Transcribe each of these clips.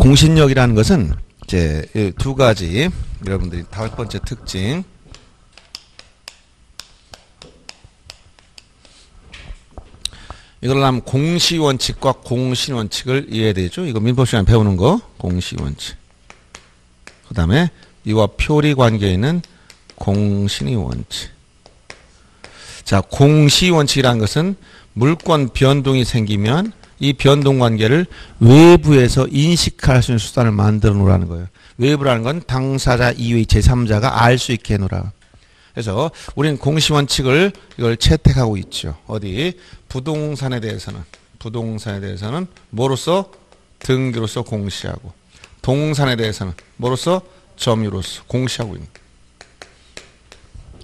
공신력이라는 것은 이제 두 가지, 여러분들이 다섯 번째 특징, 이걸 하면 공시원칙과 공신원칙을 이해해야 되죠. 이거 민법 시간에 배우는 거. 공시원칙. 그 다음에 이와 표리 관계에 있는 공신의 원칙. 자, 공시원칙이라는 것은 물권 변동이 생기면 이 변동 관계를 외부에서 인식할 수 있는 수단을 만들어 놓으라는 거예요. 외부라는 건 당사자 이외의 제3자가 알 수 있게 해 놓으라. 그래서 우리는 공시원칙을 이걸 채택하고 있죠. 어디? 부동산에 대해서는 뭐로써? 등기로서 공시하고, 동산에 대해서는 뭐로써? 점유로서 공시하고 있는.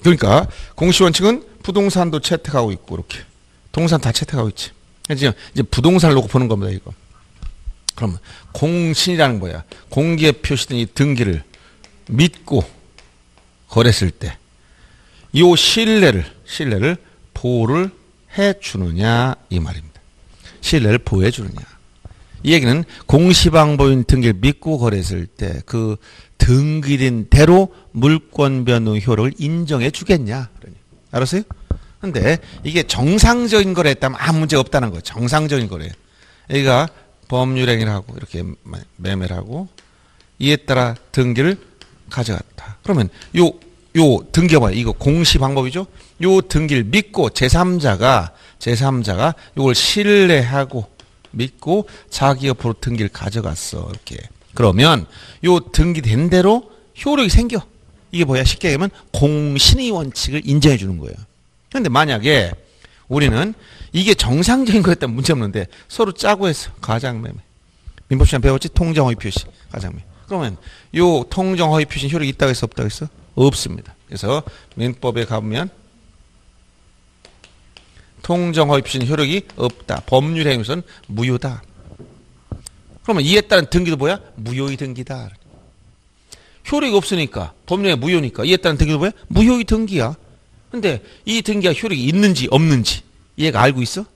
그러니까 공시원칙은 부동산도 채택하고 있고, 이렇게 동산 다 채택하고 있지. 지금 이제 부동산을 놓고 보는 겁니다, 이거. 그러면 공신이라는 거야. 공기에 표시된 이 등기를 믿고 거래했을 때 이 신뢰를 보호를 해주느냐, 이 말입니다. 신뢰를 보호해주느냐. 이 얘기는 공시방법인 등기를 믿고 거래했을 때 그 등기된 대로 물권 변동 효력을 인정해 주겠냐. 알았어요? 근데 이게 정상적인 거래했다면 아무 문제가 없다는 거예요. 정상적인 거래. 얘가 법률행위를 하고 이렇게 매매를 하고 이에 따라 등기를 가져갔다. 그러면 요 등기가 뭐야? 이거 공시 방법이죠. 요 등기를 믿고 제3자가 요걸 신뢰하고 믿고 자기 옆으로 등기를 가져갔어. 이렇게. 그러면 요 등기된 대로 효력이 생겨. 이게 뭐야? 쉽게 얘기하면 공신의 원칙을 인정해 주는 거예요. 그런데 만약에 우리는 이게 정상적인 거였다면 문제 없는데 서로 짜고 해서 가장매매. 민법 시간 배웠지? 통정허위 표시. 가장매매. 그러면 요 통정허위 표시 효력이 있다고 했어? 없다고 했어? 없습니다. 그래서 민법에 가보면 통정허위 표시는 효력이 없다. 법률행위에서는 무효다. 그러면 이에 따른 등기도 뭐야? 무효의 등기다. 효력이 없으니까 법률행위 무효니까 이에 따른 등기도 뭐야? 무효의 등기야. 근데 이 등기가 효력이 있는지 없는지 얘가 알고 있어?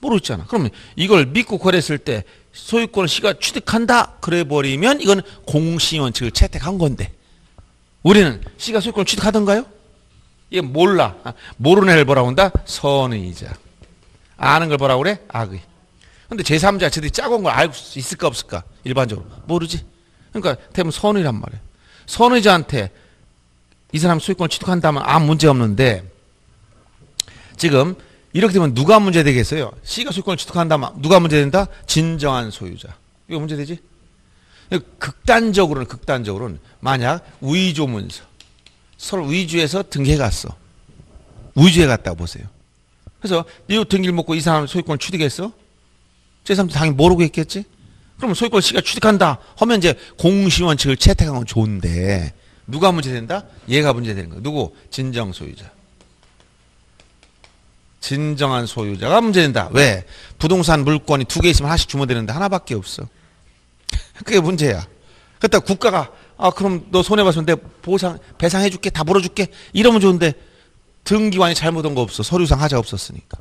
모르잖아. 그러면 이걸 믿고 거래했을 때 소유권을 시가 취득한다 그래 버리면 이건 공시원칙을 채택한 건데 우리는 시가 소유권을 취득하던가요? 얘 몰라. 모르는 애를 뭐라고 한다? 선의이자. 아는 걸 뭐라고 그래? 악의. 근데 제3자 제들이 짜고 온 걸 알고 있을까 없을까? 일반적으로 모르지. 그러니까 대부분 선의란 말이야. 선의자한테 이 사람 소유권을 취득한다면 아무 문제 없는데 지금 이렇게 되면 누가 문제 되겠어요? C가 소유권을 취득한다면 누가 문제 된다? 진정한 소유자. 이거 문제 되지? 극단적으로는 만약 위조문서 서로 위조해서 등기해갔어. 위조해갔다고 보세요. 그래서 이 등기를 먹고 이 사람 소유권을 취득했어? 제3도 당연히 모르고 했겠지? 그러면 소유권을 C가 취득한다 하면 이제 공시원칙을 채택한 건 좋은데 누가 문제된다? 얘가 문제되는 거야. 누구? 진정 소유자. 진정한 소유자가 문제된다. 왜? 부동산 물건이 두 개 있으면 하나씩 주면 되는데 하나밖에 없어. 그게 문제야. 그렇다고 국가가 아 그럼 너 손해봤으면 내가 배상해줄게. 다 물어줄게. 이러면 좋은데 등기관이 잘못한 거 없어. 서류상 하자 없었으니까.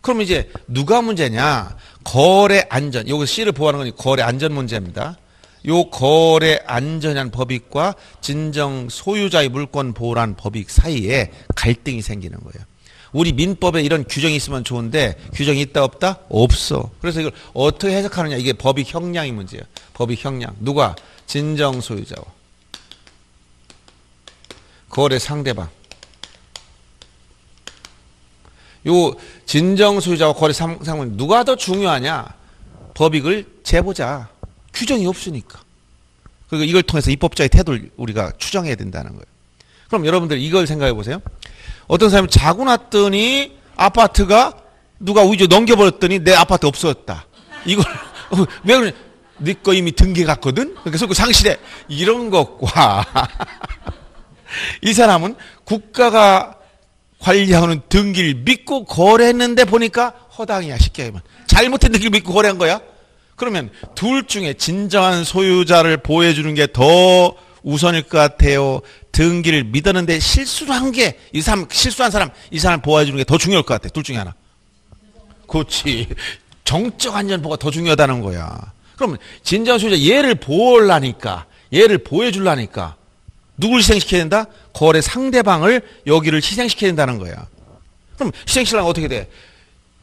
그럼 이제 누가 문제냐? 거래 안전. 여기서 C를 보호하는 건 거래 안전 문제입니다. 요 거래 안전이라는 법익과 진정 소유자의 물권 보호라는 법익 사이에 갈등이 생기는 거예요. 우리 민법에 이런 규정이 있으면 좋은데 규정이 있다 없다? 없어. 그래서 이걸 어떻게 해석하느냐. 이게 법익 형량이 문제예요. 법익 형량. 누가? 진정 소유자와 거래 상대방. 요 진정 소유자와 거래 상대방 누가 더 중요하냐? 법익을 재보자. 규정이 없으니까. 그리고 이걸 통해서 입법자의 태도를 우리가 추정해야 된다는 거예요. 그럼 여러분들 이걸 생각해 보세요. 어떤 사람이 자고 났더니 아파트가 누가 위조 넘겨버렸더니 내 아파트 없어졌다. 이걸 왜 그러냐. 네 거 이미 등기 갔거든. 그래서 그 상실해. 이런 것과 이 사람은 국가가 관리하는 등기를 믿고 거래했는데 보니까 허당이야. 쉽게 하면 잘못된 등기를 믿고 거래한 거야. 그러면 둘 중에 진정한 소유자를 보호해주는 게 더 우선일 것 같아요? 등기를 믿었는데 실수를 한 게, 이 사람, 실수한 사람, 이 사람을 보호해주는 게 더 중요할 것 같아요? 둘 중에 하나. 그렇지. 정적 안전보호가 더 중요하다는 거야. 그럼 진정한 소유자 얘를 보려니까, 얘를 보여주려니까 누굴 희생시켜야 된다? 거래 상대방을, 여기를 희생시켜야 된다는 거야. 그럼 희생시키려면 어떻게 돼?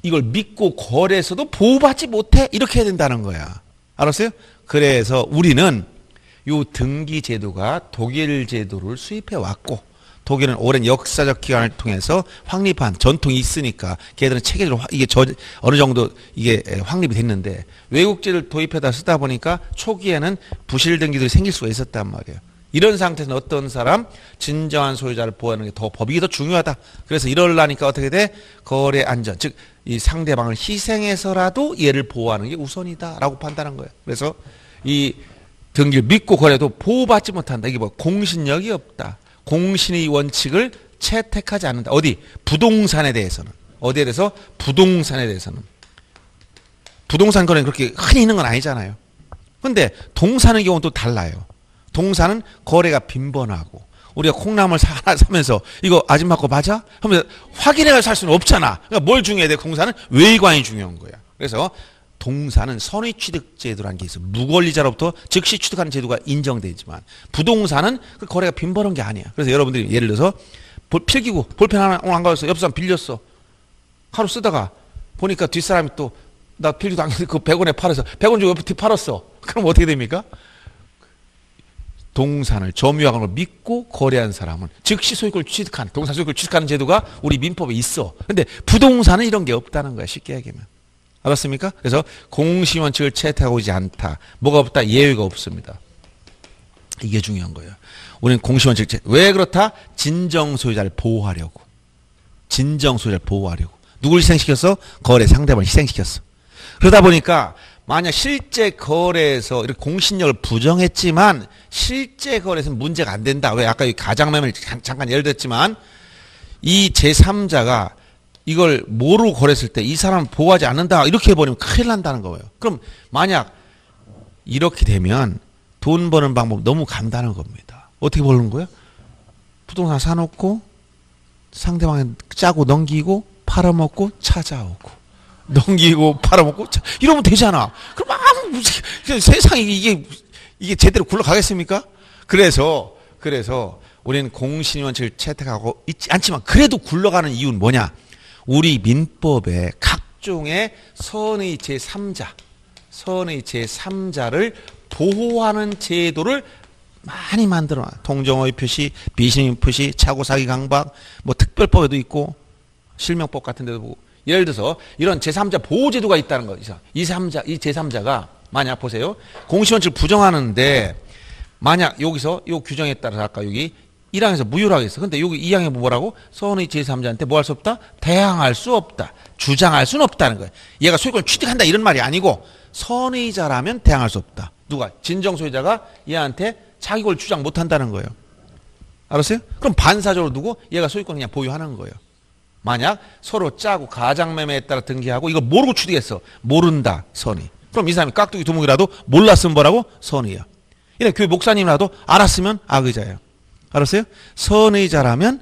이걸 믿고 거래에서도 보호받지 못해? 이렇게 해야 된다는 거야. 알았어요? 그래서 우리는 요 등기 제도가 독일 제도를 수입해 왔고, 독일은 오랜 역사적 기간을 통해서 확립한 전통이 있으니까 걔들은 체계적으로 이게 어느 정도 이게 확립이 됐는데, 외국제를 도입해다 쓰다 보니까 초기에는 부실 등기들이 생길 수가 있었단 말이에요. 이런 상태에서는 어떤 사람, 진정한 소유자를 보호하는 게 더, 법이 더 중요하다. 그래서 이러려니까 어떻게 돼? 거래 안전, 즉 이 상대방을 희생해서라도 얘를 보호하는 게 우선이다라고 판단한 거예요. 그래서 이 등기를 믿고 거래도 보호받지 못한다. 이게 뭐 공신력이 없다. 공신의 원칙을 채택하지 않는다. 어디? 부동산에 대해서는. 어디에 대해서? 부동산에 대해서는. 부동산 거래는 그렇게 흔히 있는 건 아니잖아요. 근데 동산의 경우는 또 달라요. 동산은 거래가 빈번하고, 우리가 콩나물 하나 사면서 이거 아줌마 거 맞아? 하면서 확인해서 살 수는 없잖아. 그러니까 뭘 중요해야 돼? 공산은 외관이 중요한 거야. 그래서 동산은 선의취득제도라는 게 있어. 무권리자로부터 즉시 취득하는 제도가 인정되지만, 부동산은 그 거래가 빈번한 게 아니야. 그래서 여러분들이 예를 들어서 필기구 볼펜 하나 오늘 안 가져서 옆 사람 빌렸어. 하루 쓰다가 보니까 뒷사람이 또 나 필기도 안 가져서 그 100원에 팔아서 100원 주고 옆에 팔았어. 그럼 어떻게 됩니까? 동산을 점유하는 걸 믿고 거래한 사람은 즉시 소유권을 취득하는, 동산 소유권을 취득하는 제도가 우리 민법에 있어. 근데 부동산은 이런 게 없다는 거야, 쉽게 얘기하면. 알았습니까? 그래서 공신원칙을 채택하고 있지 않다. 뭐가 없다? 예외가 없습니다. 이게 중요한 거예요. 우리는 공신원칙 채택. 왜 그렇다? 진정소유자를 보호하려고. 진정소유자를 보호하려고. 누굴 희생시켰어? 거래 상대방을 희생시켰어. 그러다 보니까 만약 실제 거래에서 이렇게 공신력을 부정했지만 실제 거래에서는 문제가 안 된다. 왜? 아까 이 가장매매를 잠깐 예를 들었지만, 이 제3자가 이걸 모르고 거래했을 때 이 사람 보호하지 않는다 이렇게 해버리면 큰일 난다는 거예요. 그럼 만약 이렇게 되면 돈 버는 방법 너무 간단한 겁니다. 어떻게 버는 거예요? 부동산 사놓고 상대방에 짜고 넘기고 팔아먹고 찾아오고 넘기고 팔아먹고 이러면 되잖아. 그럼 아무 세상에 이게 제대로 굴러가겠습니까? 그래서 우리는 공신원칙을 채택하고 있지 않지만 그래도 굴러가는 이유는 뭐냐? 우리 민법에 각종의 선의 제3자, 선의 제3자를 보호하는 제도를 많이 만들어놔. 동정의 표시, 비신의 표시, 착오사기 강박, 뭐 특별법에도 있고, 실명법 같은 데도 보고. 예를 들어서 이런 제3자 보호제도가 있다는 거죠. 이 제3자가 만약 보세요. 공시원칙을 부정하는데, 만약 여기서 요 규정에 따라서 아까 여기 1항에서 무효라고 했어. 근데 여기 2항에 뭐라고? 선의 제3자한테 뭐 할 수 없다? 대항할 수 없다. 주장할 수는 없다는 거예요. 얘가 소유권을 취득한다 이런 말이 아니고, 선의자라면 대항할 수 없다. 누가? 진정소유자가 얘한테 자기 걸 주장 못한다는 거예요. 알았어요? 그럼 반사적으로 두고 얘가 소유권을 그냥 보유하는 거예요. 만약 서로 짜고 가장매매에 따라 등기하고 이거 모르고 취득했어. 모른다. 선의. 그럼 이 사람이 깍두기 두목이라도 몰랐으면 뭐라고? 선의야. 이래 교회 목사님이라도 알았으면 악의자예요. 알았어요? 선의자라면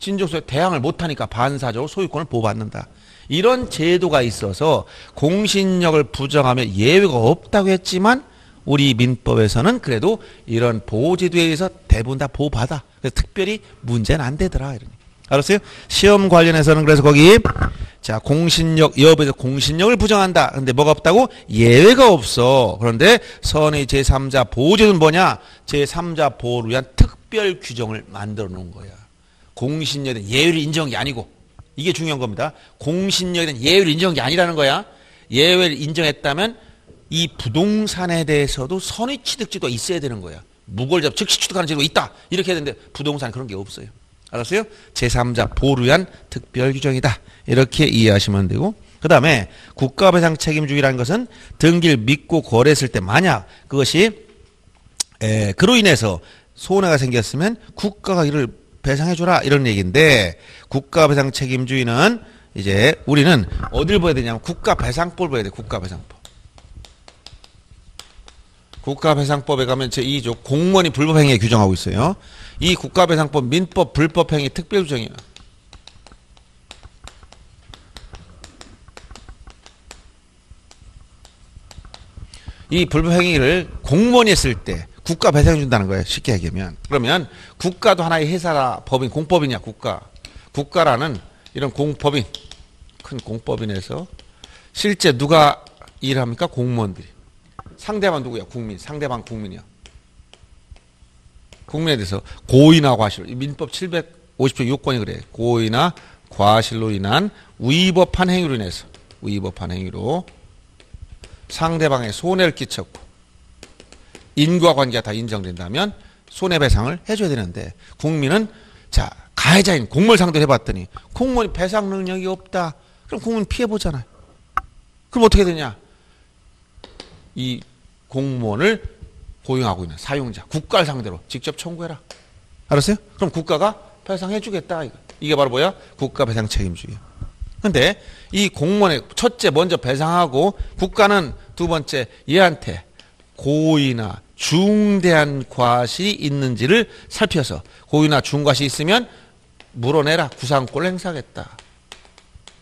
진정소유에 대항을 못하니까 반사적으로 소유권을 보호받는다. 이런 제도가 있어서 공신력을 부정하며 예외가 없다고 했지만, 우리 민법에서는 그래도 이런 보호제도에 의해서 대부분 다 보호받아. 그래서 특별히 문제는 안 되더라. 알았어요? 시험 관련해서는 그래서 거기 자 공신력 여부에서 공신력을 부정한다. 근데 뭐가 없다고? 예외가 없어. 그런데 선의 제3자 보호제도는 뭐냐? 제3자 보호를 위한 특별 규정을 만들어 놓은 거야. 공신력에 대한 예외를 인정한 게 아니고, 이게 중요한 겁니다. 공신력에 대한 예외를 인정한 게 아니라는 거야. 예외를 인정했다면 이 부동산에 대해서도 선의 취득제도가 있어야 되는 거야. 무권리자 즉시 취득하는 제도가 있다 이렇게 해야 되는데, 부동산은 그런 게 없어요. 알았어요? 제3자 보호를 위한 특별 규정이다 이렇게 이해하시면 되고, 그 다음에 국가배상 책임주의라는 것은 등기를 믿고 거래했을 때 만약 그것이 그로 인해서 손해가 생겼으면 국가가 이를 배상해줘라 이런 얘기인데, 국가배상 책임주의는 이제 우리는 어딜 봐야 되냐면 국가배상법을 봐야 돼. 국가배상법. 국가배상법에 가면 제2조 공무원이 불법행위에 규정하고 있어요. 이 국가배상법 민법 불법행위 특별규정이에요. 이 불법행위를 공무원이 했을 때 국가 배상해 준다는 거예요. 쉽게 얘기하면. 그러면 국가도 하나의 회사라 법인, 공법인이야. 국가라는 이런 공법인, 큰 공법인에서 실제 누가 일합니까? 공무원들이. 상대방 누구야? 국민. 상대방 국민이야. 국민에 대해서 고의나 과실로, 민법 750조 6권이 그래. 고의나 과실로 인한 위법한 행위로 인해서, 위법한 행위로 상대방의 손해를 끼쳤고 인과관계가 다 인정된다면 손해배상을 해줘야 되는데, 국민은 자 가해자인 공무원 상대로 해봤더니 공무원이 배상 능력이 없다. 그럼 국민 피해보잖아요. 그럼 어떻게 되냐? 이 공무원을 고용하고 있는 사용자, 국가를 상대로 직접 청구해라. 알았어요? 그럼 국가가 배상해주겠다. 이게 바로 뭐야? 국가 배상 책임주의예요. 근데 이 공무원의 첫째 먼저 배상하고, 국가는 두 번째 얘한테 고의나 중대한 과실이 있는지를 살펴서 고의나 중과실이 있으면 물어내라, 구상권을 행사하겠다.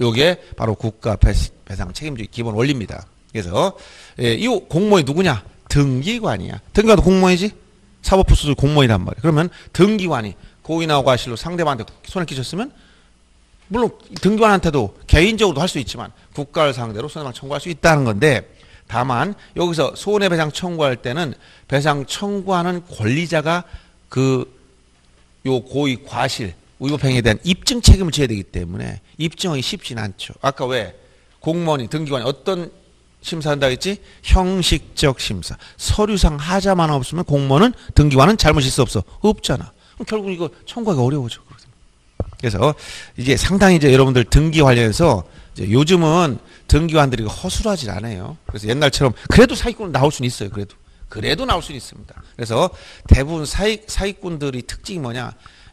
요게 바로 국가 배상 책임주의 기본 원리입니다. 그래서 이 공무원이 누구냐? 등기관이야. 등기관도 공무원이지? 사법부수도 공무원이란 말이야. 그러면 등기관이 고의나 과실로 상대방한테 손을 끼쳤으면, 물론 등기관한테도 개인적으로도 할 수 있지만 국가를 상대로 손해배상 청구할 수 있다는 건데, 다만 여기서 손해배상 청구할 때는 배상 청구하는 권리자가 요 고의 과실, 위법행위에 대한 입증 책임을 져야 되기 때문에 입증하기 쉽진 않죠. 아까 왜 공무원이, 등기관이 어떤 심사한다고 했지? 형식적 심사. 서류상 하자만 없으면 공무원은, 등기관은 잘못일 수 없잖아. 그럼 결국 이거 청구하기 어려워져. 그래서 이제 상당히 이제 여러분들 등기 관련해서 이제 요즘은 등기관들이 허술하지 않아요. 그래서 옛날처럼 그래도 사기꾼은 나올 수는 있어요. 그래도 나올 수는 있습니다. 그래서 대부분 사기꾼들이 특징이 뭐냐?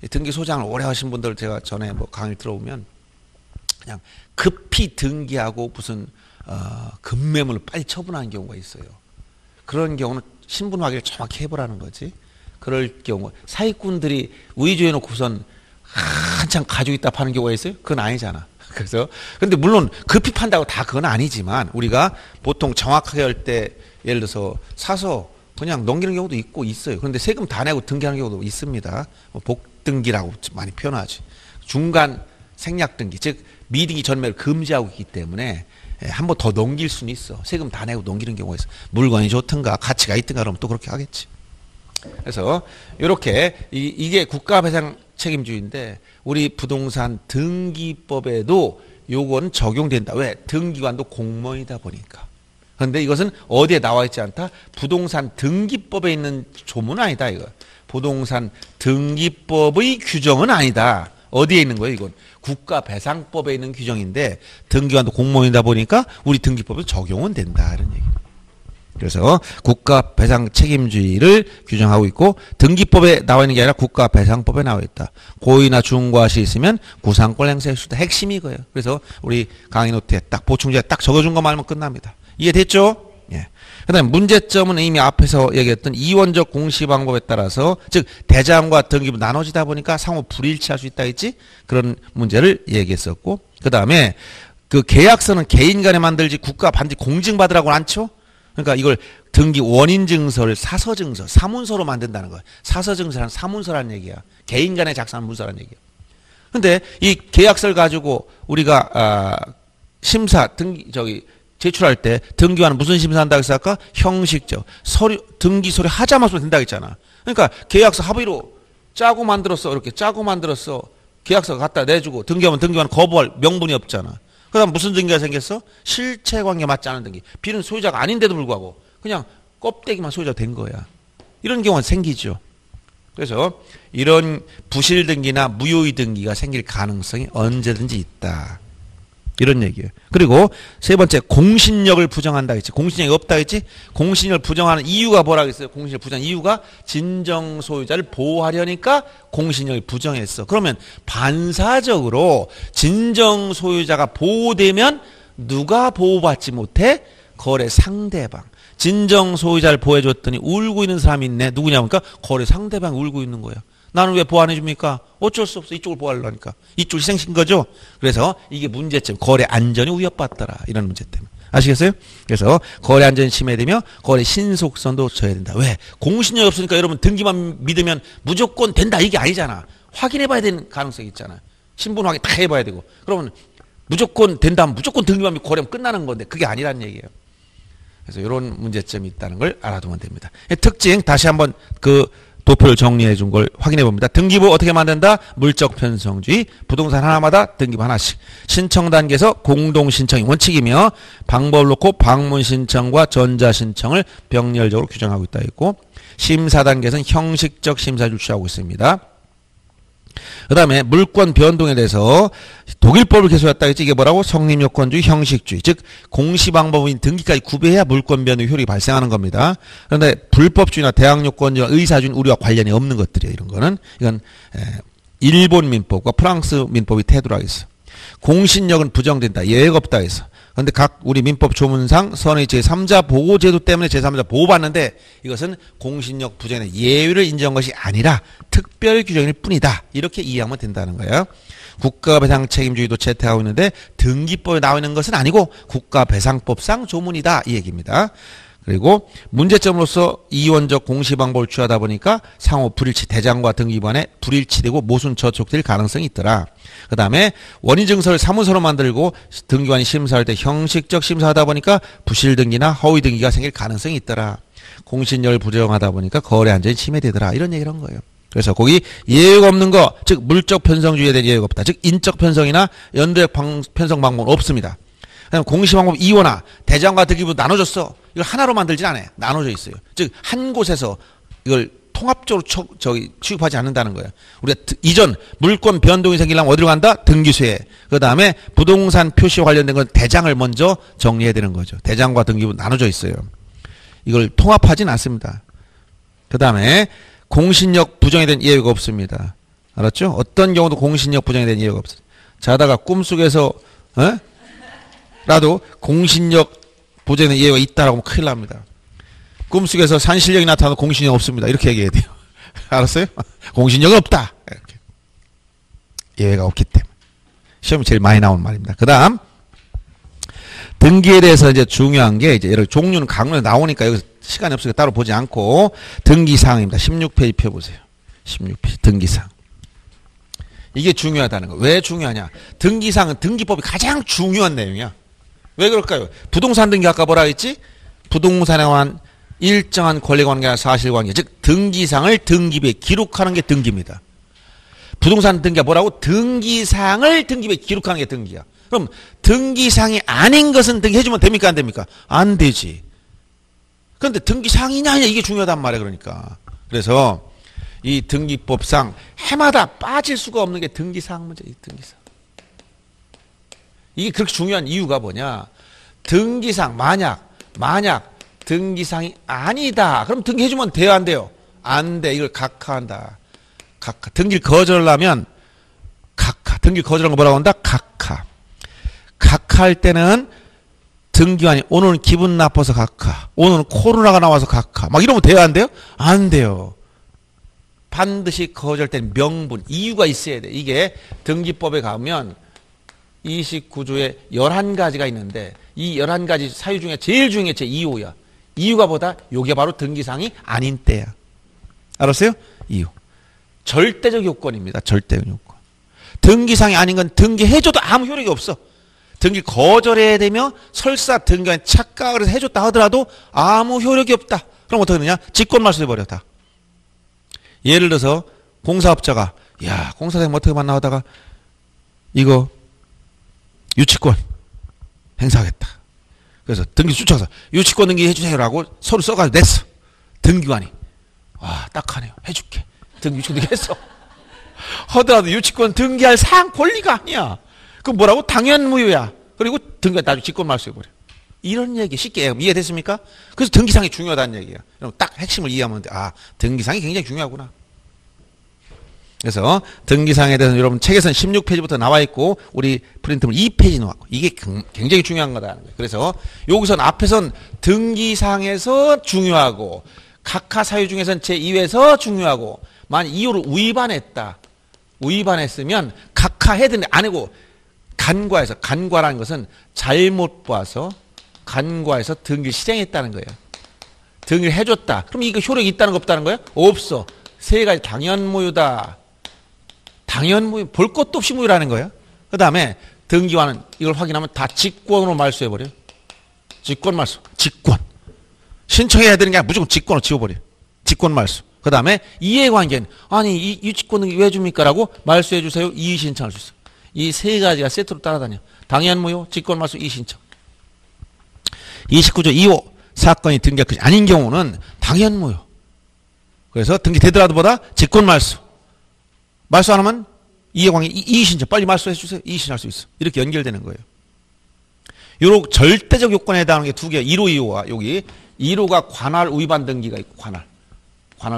등기 소장을 오래 하신 분들 제가 전에 뭐 강의 들어보면 그냥 급히 등기하고 무슨 급매물을 빨리 처분하는 경우가 있어요. 그런 경우는 신분 확인을 정확히 해보라는 거지. 그럴 경우 사기꾼들이 의조해놓고선 한참 가지고 있다 파는 경우가 있어요? 그건 아니잖아. 그래서, 근데 물론 급히 판다고 다 그건 아니지만, 우리가 보통 정확하게 할 때 예를 들어서 사서 그냥 넘기는 경우도 있어요. 그런데 세금 다 내고 등기하는 경우도 있습니다. 복등기라고 많이 표현하지. 중간 생략등기, 즉 미등기 전매를 금지하고 있기 때문에 한 번 더 넘길 수는 있어. 세금 다 내고 넘기는 경우가 있어. 물건이 좋든가 가치가 있든가 그러면 또 그렇게 하겠지. 그래서 이렇게 이게 국가배상 책임주의인데, 우리 부동산 등기법에도 요건 적용된다. 왜? 등기관도 공무원이다 보니까. 그런데 이것은 어디에 나와 있지 않다? 부동산 등기법에 있는 조문은 아니다. 이거 부동산 등기법의 규정은 아니다. 어디에 있는 거예요? 이건 국가배상법에 있는 규정인데, 등기관도 공무원이다 보니까 우리 등기법에 적용은 된다, 이런 얘기입니다. 그래서 국가배상책임주의를 규정하고 있고, 등기법에 나와 있는 게 아니라 국가배상법에 나와 있다. 고의나 중과실이 있으면 구상권 행사할 수 있다. 핵심이 이거예요. 그래서 우리 강의 노트에 딱 보충제가 딱 적어준 것만하면 끝납니다. 이해됐죠? 예. 그 다음에 문제점은 이미 앞에서 얘기했던 이원적 공시방법에 따라서, 즉 대장과 등기부 나눠지다 보니까 상호 불일치할 수 있다 했지? 그런 문제를 얘기했었고, 그 다음에 계약서는 개인 간에 만들지 국가 반드시 공증받으라고는 않죠? 그러니까 이걸 등기 원인증서를 사서증서, 사문서로 만든다는 거야. 사서증서란 사문서란 얘기야. 개인 간에 작성한 문서란 얘기야. 근데 이 계약서를 가지고 우리가 심사 등기 제출할 때 등기관은 무슨 심사한다고 했을까? 형식적. 서류 등기 서류 하자만 쓰면 된다고 했잖아. 그러니까 계약서 합의로 짜고 만들었어. 계약서 갖다 내주고 등기하면 등기관 거부할 명분이 없잖아. 그 다음 무슨 등기가 생겼어? 실체관계 맞지 않은 등기. 비는 소유자가 아닌데도 불구하고 그냥 껍데기만 소유자가 된 거야. 이런 경우는 생기죠. 그래서 이런 부실 등기나 무효의 등기가 생길 가능성이 언제든지 있다, 이런 얘기예요. 그리고 세 번째, 공신력을 부정한다 했지. 공신력이 없다 했지. 공신력을 부정하는 이유가 뭐라고 했어요? 공신력 부정한 이유가 진정 소유자를 보호하려니까 공신력을 부정했어. 그러면 반사적으로 진정 소유자가 보호되면 누가 보호받지 못해? 거래 상대방. 진정 소유자를 보호해줬더니 울고 있는 사람이 있네. 누구냐 보니까 거래 상대방이 울고 있는 거야. 나는 왜 보호 안 해줍니까? 어쩔 수 없어. 이쪽을 보호하려니까. 이쪽 희생신 거죠. 그래서 이게 문제점. 거래 안전이 위협받더라. 이런 문제 때문에. 아시겠어요? 그래서 거래 안전이 침해되며 거래 신속성도 저해야 된다. 왜? 공신력이 없으니까 여러분 등기만 믿으면 무조건 된다 이게 아니잖아. 확인해봐야 되는 가능성이 있잖아. 신분 확인 다 해봐야 되고. 그러면 무조건 된다 하면 무조건 등기만 믿고 거래하면 끝나는 건데 그게 아니란 얘기예요. 그래서 이런 문제점이 있다는 걸 알아두면 됩니다. 특징 다시 한번 그 도표를 정리해 준 걸 확인해 봅니다. 등기부 어떻게 만든다? 물적 편성주의, 부동산 하나마다 등기부 하나씩. 신청 단계에서 공동 신청이 원칙이며 방법을 놓고 방문 신청과 전자 신청을 병렬적으로 규정하고 있다 했고, 심사 단계에서는 형식적 심사 주시하고 있습니다. 그 다음에 물권 변동에 대해서 독일법을 개수했다 했지. 이게 뭐라고? 성립요건주의, 형식주의, 즉 공시방법인 등기까지 구비해야 물권 변동의 효력이 발생하는 겁니다. 그런데 불법주의나 대항요건주의와 의사주의는 우리와 관련이 없는 것들이에요. 이런 거는 이건 일본 민법과 프랑스 민법이 태도라 했어. 공신력은 부정된다, 예외가 없다 했어. 그런데 각 우리 민법 조문상 선의 제3자 보호제도 때문에 제3자 보호받는데, 이것은 공신력 부정의 예외를 인정한 것이 아니라 특별 규정일 뿐이다, 이렇게 이해하면 된다는 거예요. 국가배상책임주의도 채택하고 있는데 등기법에 나와 있는 것은 아니고 국가배상법상 조문이다, 이 얘기입니다. 그리고 문제점으로서 이원적 공시방법을 취하다 보니까 상호 불일치, 대장과 등기관에 불일치되고 모순 저촉될 가능성이 있더라. 그 다음에 원인증서를 사문서로 만들고 등기관이 심사할 때 형식적 심사하다 보니까 부실등기나 허위등기가 생길 가능성이 있더라. 공신력을 부정하다 보니까 거래 안전이 침해되더라. 이런 얘기를 한 거예요. 그래서 거기 예외가 없는 거, 즉 물적 편성주의에 대한 예외가 없다. 즉 인적 편성이나 연도적 편성 방법은 없습니다. 공시방법 2호나 대장과 등기부 나눠줬어. 이걸 하나로 만들진 않아요. 나눠져 있어요. 즉 한 곳에서 이걸 통합적으로 취급하지 않는다는 거예요. 우리가 이전 물권 변동이 생기려면 어디로 간다? 등기소에. 그 다음에 부동산 표시와 관련된 건 대장을 먼저 정리해야 되는 거죠. 대장과 등기부 나눠져 있어요. 이걸 통합하진 않습니다. 그 다음에 공신력 부정에 대한 예외가 없습니다. 알았죠? 어떤 경우도 공신력 부정에 대한 예외가 없어요. 자다가 꿈속에서 라도 공신력 부정에 예외가 있다라고 하면 큰일 납니다. 꿈속에서 산신력이 나타나도 공신력 없습니다. 이렇게 얘기해야 돼요. 알았어요? 공신력은 없다. 이렇게. 예외가 없기 때문에. 시험이 제일 많이 나오는 말입니다. 그 다음, 등기에 대해서 이제 중요한 게, 이제 예를 종류는 강론에 나오니까 여기서 시간이 없으니까 따로 보지 않고, 등기사항입니다. 16페이지 펴보세요. 16페이지, 등기사항. 이게 중요하다는 거. 왜 중요하냐? 등기사항은 등기법이 가장 중요한 내용이야. 왜 그럴까요? 부동산 등기 아까 뭐라 했지? 부동산에 관한 일정한 권리관계나 사실관계, 즉 등기사항을 등기부에 기록하는 게 등기입니다. 부동산 등기가 뭐라고? 등기사항을 등기부에 기록하는 게 등기야. 그럼 등기사항이 아닌 것은 등기해주면 됩니까? 안 됩니까? 안 되지. 그런데 등기사항이냐 아니냐, 이게 중요하단 말이야. 그러니까 그래서 이 등기법상 해마다 빠질 수가 없는 게 등기사항 문제. 이 등기사항, 이게 그렇게 중요한 이유가 뭐냐? 등기상 만약 등기상이 아니다. 그럼 등기해주면 돼요, 안 돼요? 안 돼. 이걸 각하한다. 각하. 등기를 거절하면 각하. 등기를 거절한 거 뭐라고 한다? 각하. 각하할 때는 등기관이 오늘은 기분 나빠서 각하, 오늘은 코로나가 나와서 각하, 막 이러면 돼요, 안 돼요? 안 돼요. 반드시 거절할 때는 명분, 이유가 있어야 돼. 이게 등기법에 가면 29조에 11가지가 있는데, 이 11가지 사유 중에 제일 중요한 게 제2호야. 이유가 뭐다? 요게 바로 등기사항이 아닌 때야. 알았어요? 이유. 절대적 요건입니다. 절대적 요건. 등기사항이 아닌 건 등기해줘도 아무 효력이 없어. 등기 거절해야 되며, 설사 등기관 착각을 해서 해줬다 하더라도 아무 효력이 없다. 그럼 어떻게 되냐? 직권말소해버려, 다. 예를 들어서 공사업자가, 야, 공사장님 어떻게 만나 하다가 이거 유치권 행사하겠다. 그래서 등기 추천서 유치권 등기 해주세요라고 서류 써가지고 냈어. 등기관이, 아, 딱하네요, 해줄게. 등기 유치권 등기 했어. 하더라도 유치권 등기할 사항 권리가 아니야. 그럼 뭐라고? 당연무효야. 그리고 등기관 나중에 직권 말소해버려. 이런 얘기 쉽게 이해됐습니까? 그래서 등기상이 중요하다는 얘기야. 그럼 딱 핵심을 이해하면 돼. 아, 등기상이 굉장히 중요하구나. 그래서 등기사항에 대해서는 여러분 책에서는 16페이지부터 나와 있고, 우리 프린트물 2페이지 나왔고, 이게 굉장히 중요한 거다. 그래서 여기서는 앞에선 등기사항에서 중요하고, 각하 사유 중에서는 제2호에서 중요하고, 만약 2호를 위반했다, 위반했으면 각하해야 되는데 아니고 간과해서, 간과라는 것은 잘못 봐서 간과해서 등기를 실행했다는 거예요. 등기를 해줬다. 그럼 이거 효력이 있다는 거 없다는 거예요? 없어. 세 가지 당연 무효다. 당연 무효, 볼 것도 없이 무효라는 거예요. 그 다음에 등기와는 이걸 확인하면 다 직권으로 말소해버려요. 직권 말소. 직권. 신청해야 되는 게 아니라 무조건 직권으로 지워버려요. 직권 말소. 그 다음에 이해관계는 아니 이 직권은 왜 줍니까? 라고 말소해주세요. 이의신청할 수 있어요. 이 세 가지가 세트로 따라다녀. 당연 무효, 직권 말소, 이의신청. 29조 2호 사건이 등기가 아닌 경우는 당연 무효. 그래서 등기되더라도 보다 직권 말소. 말소 안 하면 이해관계 이의신청 빨리 말소해주세요. 이의신청할 수 있어. 이렇게 연결되는 거예요. 요런 절대적 요건에 해당하는 게 두 개. 1호, 2호와 여기 1호가 관할 위반 등기가 있고 관할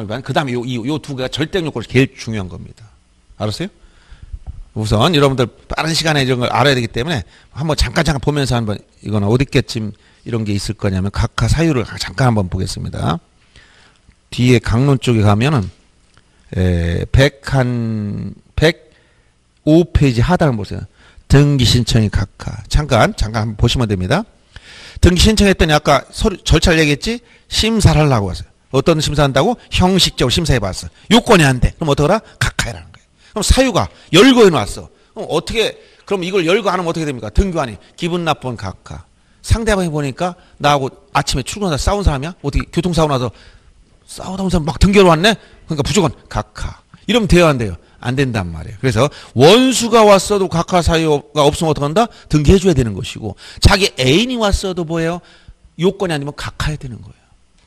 위반. 그 다음에 요 두 개가 절대적 요건이 제일 중요한 겁니다. 알았어요? 우선 여러분들 빠른 시간에 이런 걸 알아야 되기 때문에 한번 잠깐 보면서 한번 이건 어디쯤 이런 게 있을 거냐면 각하 사유를 잠깐 한번 보겠습니다. 뒤에 강론 쪽에 가면은 105페이지 하단을 보세요. 등기 신청이 각하. 잠깐 한번 보시면 됩니다. 등기 신청했더니 아까 절차를 얘기했지? 심사를 하려고 왔어요. 어떤 심사한다고? 형식적으로 심사해봤어. 요건이 안 돼. 그럼 어떡하라? 각하해라는 거예요. 그럼 사유가 열거해놨어. 그럼 어떻게, 그럼 이걸 열거하면 어떻게 됩니까? 등기관이 기분 나쁜 각하. 상대방이 보니까 나하고 아침에 출근하다 싸운 사람이야? 어떻게 교통사고 나서 싸우다 온 사람 막 등기로 왔네? 그러니까 무조건 각하. 이러면 돼요, 안 돼요? 안 된단 말이에요. 그래서 원수가 왔어도 각하 사유가 없으면 어떡한다? 등기해줘야 되는 것이고 자기 애인이 왔어도 뭐예요? 요건이 아니면 각하해야 되는 거예요.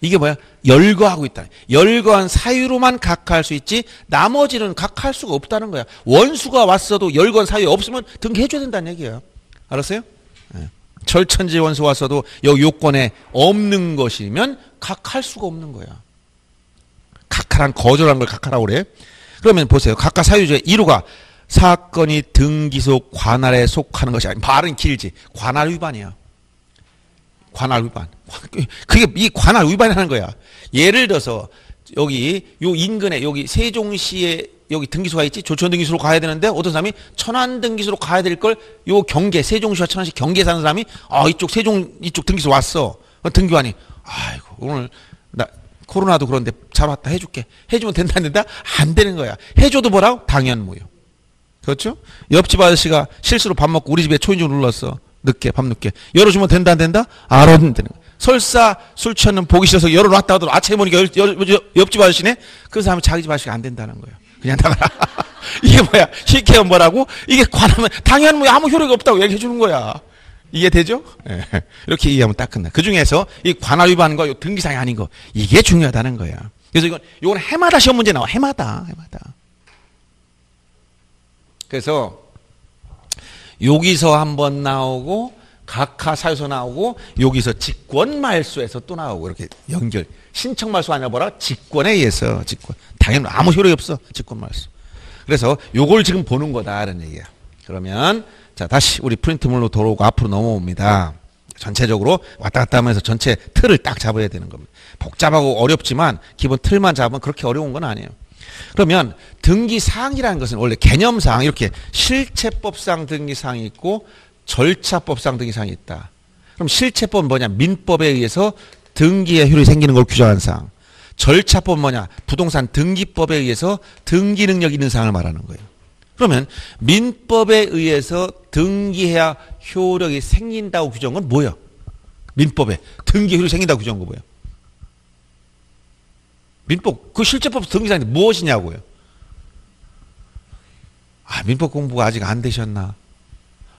이게 뭐야? 열거하고 있다. 열거한 사유로만 각하할 수 있지 나머지는 각하할 수가 없다는 거야. 원수가 왔어도 열거한 사유 없으면 등기해줘야 된다는 얘기예요. 알았어요? 네. 철천지 원수 왔어도 여기 요건에 없는 것이면 각할 수가 없는 거야. 각하란 거절한 걸 각하라고 그래. 그러면 보세요. 각하 사유제 1호가 사건이 등기 속 관할에 속하는 것이 아니면 발은 길지. 관할 위반이야. 관할 위반. 그게 이 관할 위반이라는 거야. 예를 들어서 여기 요 인근에 여기 세종시에 여기 등기소가 있지. 조천 등기소로 가야 되는데 어떤 사람이 천안 등기소로 가야 될 걸 요 경계 세종시와 천안시 경계에 사는 사람이 이쪽 세종 이쪽 등기소 왔어. 등기관이 아이고 오늘 나 코로나도 그런데 잘 왔다 해줄게. 해주면 된다 안 된다? 안 되는 거야. 해줘도 뭐라고? 당연 무효. 그렇죠? 옆집 아저씨가 실수로 밥 먹고 우리 집에 초인종 눌렀어. 늦게 밤늦게. 열어주면 된다 안 된다? 안 되는 거야. 설사 술 취하는 보기 싫어서 열어놨다 하더라도 아침에 보니까 옆집 아저씨네? 그 사람은 자기 집 아저씨가 안 된다는 거야. 그냥 나가라. 이게 뭐야? 쉽게 하면 뭐라고? 이게 관하면 당연 무효 아무 효력이 없다고 얘기해 주는 거야. 이해 되죠? 네. 이렇게 이해하면 딱 끝나. 그 중에서 이 관할 위반과 이 등기상이 아닌 거 이게 중요하다는 거야. 그래서 이건 해마다 시험 문제 나와. 해마다. 그래서 여기서 한번 나오고 각하 사유서 나오고 여기서 직권 말소에서 또 나오고 이렇게 연결. 신청 말소 아니라 뭐라? 직권에 의해서 직권. 당연히 아무 효력이 없어. 직권 말소. 그래서 요걸 지금 보는 거다 라는 얘기야. 그러면 자 다시 우리 프린트물로 돌아오고 앞으로 넘어옵니다. 전체적으로 왔다 갔다 하면서 전체 틀을 딱 잡아야 되는 겁니다. 복잡하고 어렵지만 기본 틀만 잡으면 그렇게 어려운 건 아니에요. 그러면 등기사항이라는 것은 원래 개념상 이렇게 실체법상 등기사항이 있고 절차법상 등기사항이 있다. 그럼 실체법은 뭐냐? 민법에 의해서 등기의 효력이 생기는 걸 규정하는 사항. 절차법은 뭐냐? 부동산 등기법에 의해서 등기 능력이 있는 사항을 말하는 거예요. 그러면 민법에 의해서 등기해야 효력이 생긴다고 규정한 건 뭐예요? 민법에 등기 효력이 생긴다고 규정한 거 뭐예요? 민법 그 실제법 등기사항이 무엇이냐고요? 민법 공부가 아직 안 되셨나?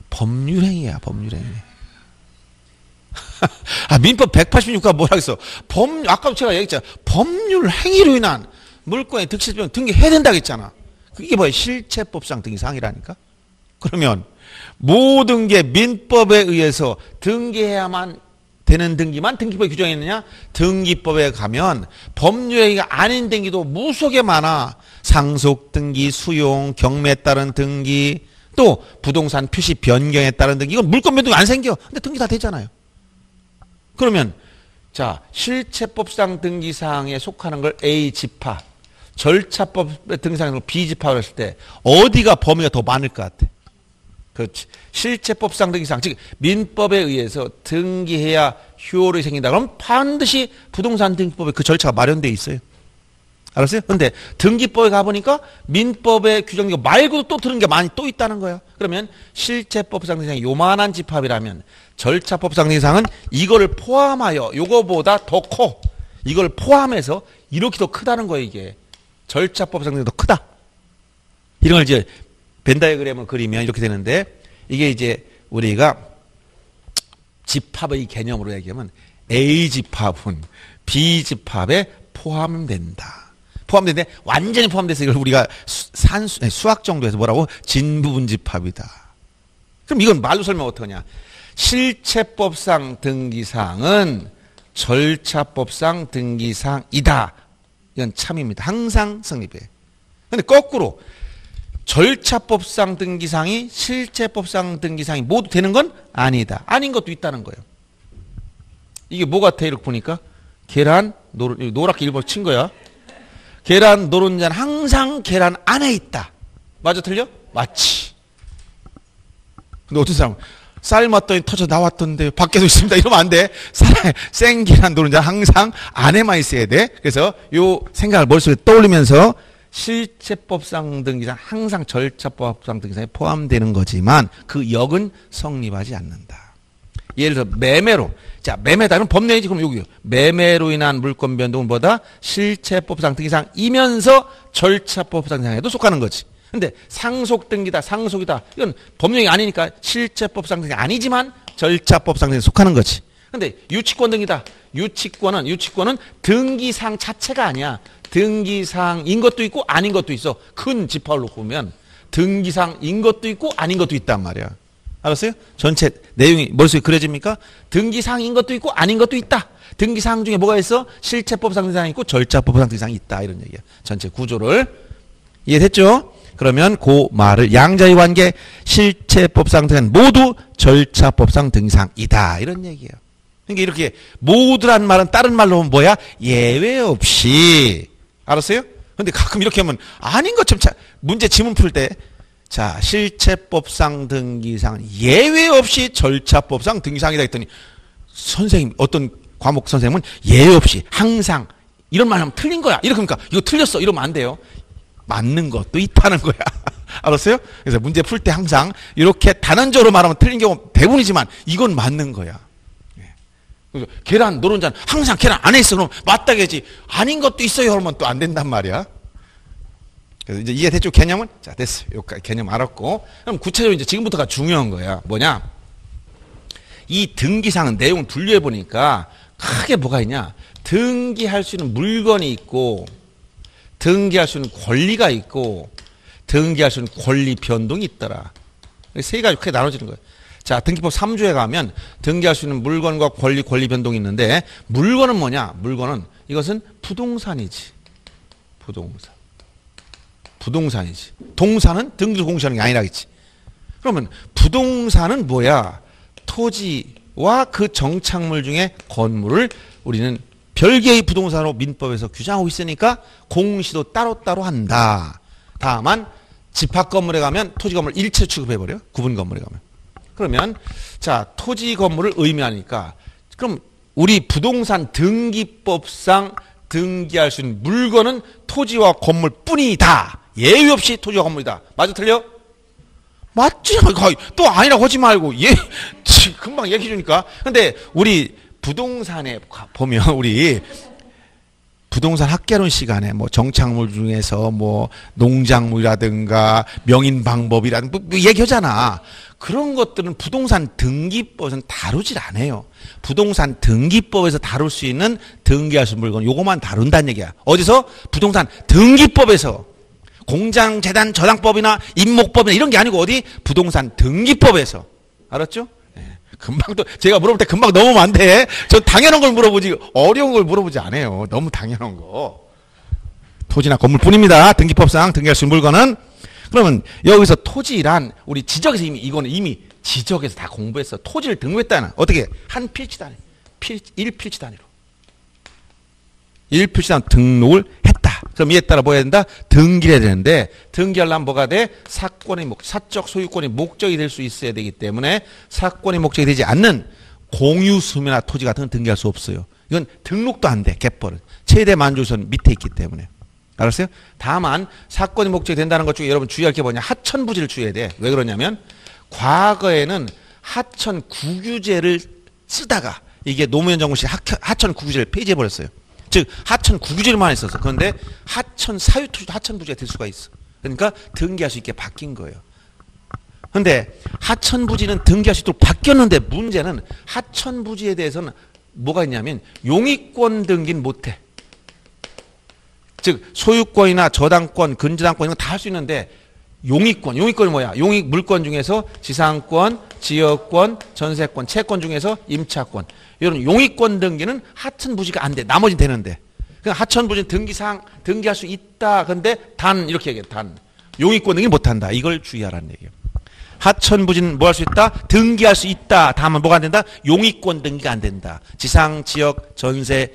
법률행위야 법률행위. 민법 186가 뭐라 했어? 아까 제가 얘기했잖아. 법률행위로 인한 물권의 득실변 등기해야 된다고 했잖아. 이게 뭐예요? 실체법상 등기사항이라니까? 그러면 모든 게 민법에 의해서 등기해야만 되는 등기만 등기법에 규정했느냐? 등기법에 가면 법률행위가 아닌 등기도 무수하게 많아. 상속등기, 수용, 경매에 따른 등기, 또 부동산 표시 변경에 따른 등기. 이건 물권 변동이 안 생겨. 근데 등기 다 되잖아요. 그러면 자 실체법상 등기사항에 속하는 걸 A 집합. 절차법 등기사항으로 비집합을 했을 때 어디가 범위가 더 많을 것 같아? 그 실체법상 등기사항, 즉 민법에 의해서 등기해야 효율이 생긴다. 그럼 반드시 부동산 등기법에 그 절차가 마련돼 있어요. 알았어요? 근데 등기법에 가보니까 민법의 규정 말고도 또 들은 게 많이 또 있다는 거야. 그러면 실체법상 등기사항이 요만한 집합이라면 절차법상 등기사항은 이걸 포함하여 요거보다 더 커. 이걸 포함해서 이렇게 더 크다는 거예요. 이게 절차법상 등기사항이 더 크다. 이런 걸 이제 벤다이그램을 그리면 이렇게 되는데, 이게 이제 우리가 집합의 개념으로 얘기하면 A집합은 B집합에 포함된다. 포함되는데 완전히 포함돼서 이걸 우리가 수학 정도에서 뭐라고? 진부분집합이다. 그럼 이건 말로 설명 어떠냐? 실체법상 등기사항은 절차법상 등기사항이다. 이건 참입니다. 항상 성립해. 근데 거꾸로 절차법상 등기사항이 실체법상 등기사항이 모두 되는 건 아니다. 아닌 것도 있다는 거예요. 이게 뭐 같아? 이렇게 보니까 계란 노랗게 일부러 친 거야. 계란 노른자는 항상 계란 안에 있다. 맞아 틀려? 맞지. 근데 어떤 사람은 삶았더니 터져 나왔던데 밖에도 있습니다. 이러면 안 돼. 생계란 노른자는 항상 안에만 있어야 돼. 그래서 요 생각을 머릿속에 떠올리면서 실체법상 등기사항 항상 절차법상 등기사항에 포함되는 거지만 그 역은 성립하지 않는다. 예를 들어 매매로, 자 매매다 그럼 법령이지. 그럼 여기 매매로 인한 물권 변동은 뭐다? 실체법상 등기사항이면서 절차법상 등기사항에도 속하는 거지. 근데 상속 등기다, 상속이다, 이건 법령이 아니니까 실체법상 등기사항 아니지만 절차법상 등기사항에 속하는 거지. 근데 유치권 등기다, 유치권은 등기사항 자체가 아니야. 등기사항인 것도 있고 아닌 것도 있어. 큰 집합을 놓고 보면 등기사항인 것도 있고 아닌 것도 있단 말이야. 알았어요? 전체 내용이 머릿속에 그려집니까? 등기사항인 것도 있고 아닌 것도 있다. 등기사항 중에 뭐가 있어? 실체법상 등기사항이 있고 절차법상 등기사항이 있다. 이런 얘기야. 전체 구조를 이해됐죠? 그러면 그 말을 양자의 관계 실체법상 등기사항 모두 절차법상 등기사항이다. 이런 얘기예요. 그러니까 이렇게 모두란 말은 다른 말로 하면 뭐야? 예외 없이. 알았어요? 근데 가끔 이렇게 하면 아닌 것처럼 문제 지문 풀 때, 자, 실체법상 등기사항 예외 없이 절차법상 등기사항이다 했더니 선생님, 어떤 과목 선생님은 예외 없이 항상 이런 말 하면 틀린 거야. 이렇게 하니까 이거 틀렸어. 이러면 안 돼요. 맞는 것도 있다는 거야. 알았어요? 그래서 문제 풀 때 항상 이렇게 단언적으로 말하면 틀린 경우 대부분이지만 이건 맞는 거야. 계란 노른자는 항상 계란 안에 있어. 그럼 맞다겠지. 아닌 것도 있어요. 그러면 또 안 된단 말이야. 그래서 이제 이해 됐죠? 개념은? 자, 됐어요. 여기까지 개념 알았고. 그럼 구체적으로 이제 지금부터가 중요한 거야. 뭐냐? 이 등기사항 내용 분류해 보니까 크게 뭐가 있냐? 등기할 수 있는 물건이 있고, 등기할 수 있는 권리가 있고, 등기할 수 있는 권리 변동이 있더라. 세 가지 크게 나눠지는 거예요. 자, 등기법 3조에 가면 등기할 수 있는 물건과 권리 변동이 있는데, 물건은 뭐냐? 물건은 이것은 부동산이지. 부동산이지. 동산은 등기를 공시하는 게 아니라겠지. 그러면 부동산은 뭐야? 토지와 그 정착물 중에 건물을 우리는 별개의 부동산으로 민법에서 규정하고 있으니까 공시도 따로따로 한다. 다만 집합 건물에 가면 토지 건물 일체 취급해버려. 구분 건물에 가면. 그러면 자, 토지 건물을 의미하니까 그럼 우리 부동산 등기법상 등기할 수 있는 물건은 토지와 건물 뿐이다. 예외 없이 토지와 건물이다. 맞아 틀려? 맞지. 또 아니라고 하지 말고. 예, 금방 얘기해 주니까. 근데 우리 부동산에 보면 우리 부동산 학개론 시간에 뭐 정착물 중에서 뭐 농작물이라든가 명인 방법이라든가 뭐 얘기하잖아. 그런 것들은 부동산 등기법에서는 다루질 않아요. 부동산 등기법에서 다룰 수 있는 등기할 수 있는 물건 요거만 다룬다는 얘기야. 어디서? 부동산 등기법에서. 공장, 재단, 저당법이나 임목법이나 이런 게 아니고 어디? 부동산 등기법에서. 알았죠? 금방 또 제가 물어볼 때 금방 넘으면 안 돼. 저 당연한 걸 물어보지 어려운 걸 물어보지 않아요. 너무 당연한 거. 토지나 건물뿐입니다. 등기법상 등기할 수 있는 물건은. 그러면 여기서 토지란 우리 지적에서 이거는 이미 지적에서 다 공부했어. 토지를 등기했다는 어떻게? 한 필지 단위. 1필지 단위로. 1필지 단위 등록을 했다. 그럼 이에 따라 뭐 해야 된다? 등기를 해야 되는데 등기하려면 뭐가 돼? 사적 소유권이 목적이 될 수 있어야 되기 때문에 사권이 목적이 되지 않는 공유수매나 토지 같은 건 등기할 수 없어요. 이건 등록도 안 돼. 갯벌은. 최대 만조선 밑에 있기 때문에. 알았어요? 다만 사권이 목적이 된다는 것 중에 여러분 주의할 게 뭐냐? 하천부지를 주의해야 돼. 왜 그러냐면 과거에는 하천 국유제를 쓰다가 이게 노무현 정부 시절 하천 국유제를 폐지해버렸어요. 즉 하천 국유제만 있었어. 그런데 하천 사유토지도 하천부지가 될 수가 있어. 그러니까 등기할 수 있게 바뀐 거예요. 그런데 하천부지는 등기할 수 있도록 바뀌었는데 문제는 하천부지에 대해서는 뭐가 있냐면 용익권 등기는 못해. 즉 소유권이나 저당권, 근저당권 이런 거 다 할 수 있는데 용익권이 뭐야? 용익 물권 중에서 지상권, 지역권, 전세권, 채권 중에서 임차권 이런 용익권 등기는 하천부지가 안 돼. 나머지는 되는데 그냥 하천부지는 등기할 수 있다. 근데 단 이렇게 얘기해. 단 용익권 등기 못한다. 이걸 주의하라는 얘기예요. 하천부지는 뭐 할 수 있다? 등기할 수 있다. 다만 뭐가 안 된다? 용익권 등기가 안 된다. 지상, 지역, 전세,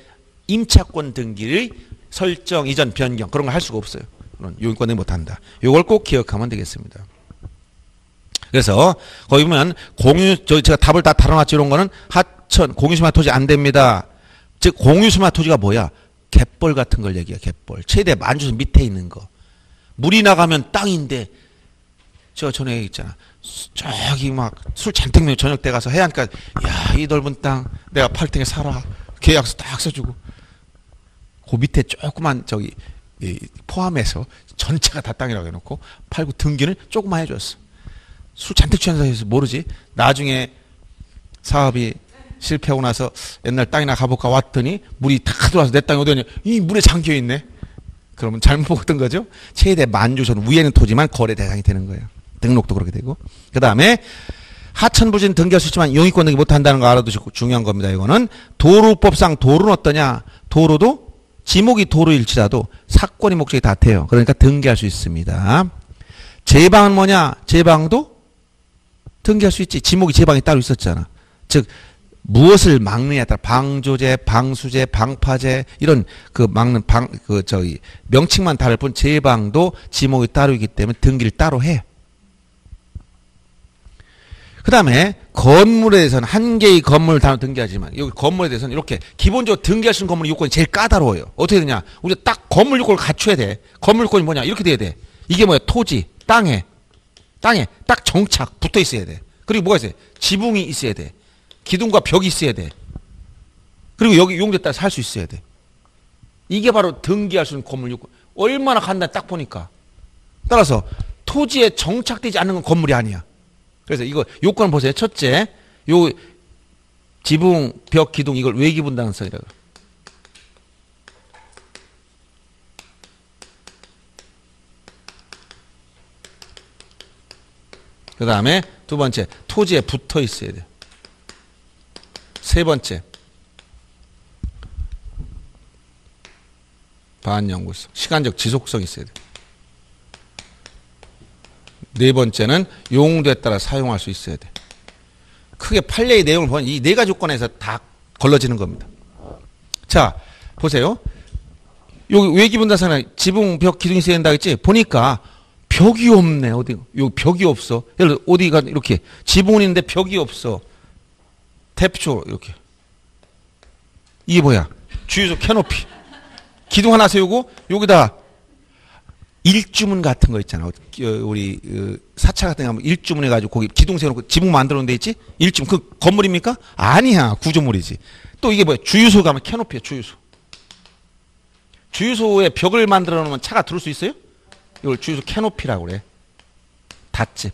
임차권 등기의 설정, 이전, 변경 그런 걸 할 수가 없어요. 용익권 등기 못한다. 이걸 꼭 기억하면 되겠습니다. 그래서 거기 보면 제가 답을 다 달아놨죠. 이런 거는 하천 공유수마 토지 안 됩니다. 즉 공유수마 토지가 뭐야? 갯벌 같은 걸 얘기해. 갯벌. 최대 만주선 밑에 있는 거. 물이 나가면 땅인데 저 전에 있잖아. 저기 막 술 잔뜩 먹고 저녁 때 가서 해안까지 야, 이 넓은 땅 내가 팔등에 살아. 계약서 딱 써주고 그 밑에 조그만 저기 포함해서 전체가 다 땅이라고 해놓고 팔고 등기는 조금만 해줬어. 술 잔뜩 취한 사이에서 모르지. 나중에 사업이 실패하고 나서 옛날 땅이나 가볼까 왔더니 물이 탁 들어와서 내 땅이 어디였냐. 이 물에 잠겨있네. 그러면 잘못 보던 거죠. 최대 만주선 위에는 토지만 거래 대상이 되는 거예요. 등록도 그렇게 되고. 그 다음에 하천부지는 등기할 수 있지만 용익권 등기 못한다는 거 알아두시고 중요한 겁니다. 이거는 도로법상 도로는 어떠냐. 도로도 지목이 도로일지라도 사권이 목적이 다 돼요. 그러니까 등기할 수 있습니다. 제방은 뭐냐? 제방도 등기할 수 있지. 지목이 제방이 따로 있었잖아. 즉 무엇을 막느냐에 따라 방조제, 방수제, 방파제 이런 그 막는 명칭만 다를 뿐 제방도 지목이 따로 있기 때문에 등기를 따로 해. 그 다음에 건물에 대해서는 한 개의 건물을 다 등기하지만 여기 건물에 대해서는 이렇게 기본적으로 등기할 수 있는 건물 요건이 제일 까다로워요. 어떻게 되냐? 우리가 딱 건물 요건을 갖춰야 돼. 건물 요건이 뭐냐? 이렇게 돼야 돼. 이게 뭐야? 토지, 땅에 딱 정착 붙어 있어야 돼. 그리고 뭐가 있어야 돼? 지붕이 있어야 돼. 기둥과 벽이 있어야 돼. 그리고 여기 용도에 따라 살 수 있어야 돼. 이게 바로 등기할 수 있는 건물 요건. 얼마나 간단해 딱 보니까. 따라서 토지에 정착되지 않는 건 건물이 아니야. 그래서 이거 요건 보세요. 첫째, 요 지붕, 벽, 기둥 이걸 외기분당성이라고. 그 다음에 두 번째, 토지에 붙어 있어야 돼. 세 번째, 반영구성, 시간적 지속성이 있어야 돼. 네 번째는 용도에 따라 사용할 수 있어야 돼. 크게 판례의 내용을 보면 이 네 가지 조건에서 다 걸러지는 겁니다. 자, 보세요. 여기 외기분당성은 지붕, 벽, 기둥이 있어야 된다 했지? 보니까 벽이 없네. 어디, 여기 벽이 없어. 예를 들어, 어디가 이렇게 지붕은 있는데 벽이 없어. 대표적으로 이렇게. 이게 뭐야? 주유소 캐노피. 기둥 하나 세우고, 여기다 일주문 같은 거 있잖아. 우리 사찰 같은 거 하면 일주문 해가지고 거기 기둥 세워놓고 지붕 만들어놓은 데 있지? 일주문. 그 건물입니까? 아니야. 구조물이지. 또 이게 뭐야? 주유소 가면 캐노피야. 주유소. 주유소에 벽을 만들어 놓으면 차가 들어올 수 있어요? 이걸 주유소 캐노피라고 그래. 닷집.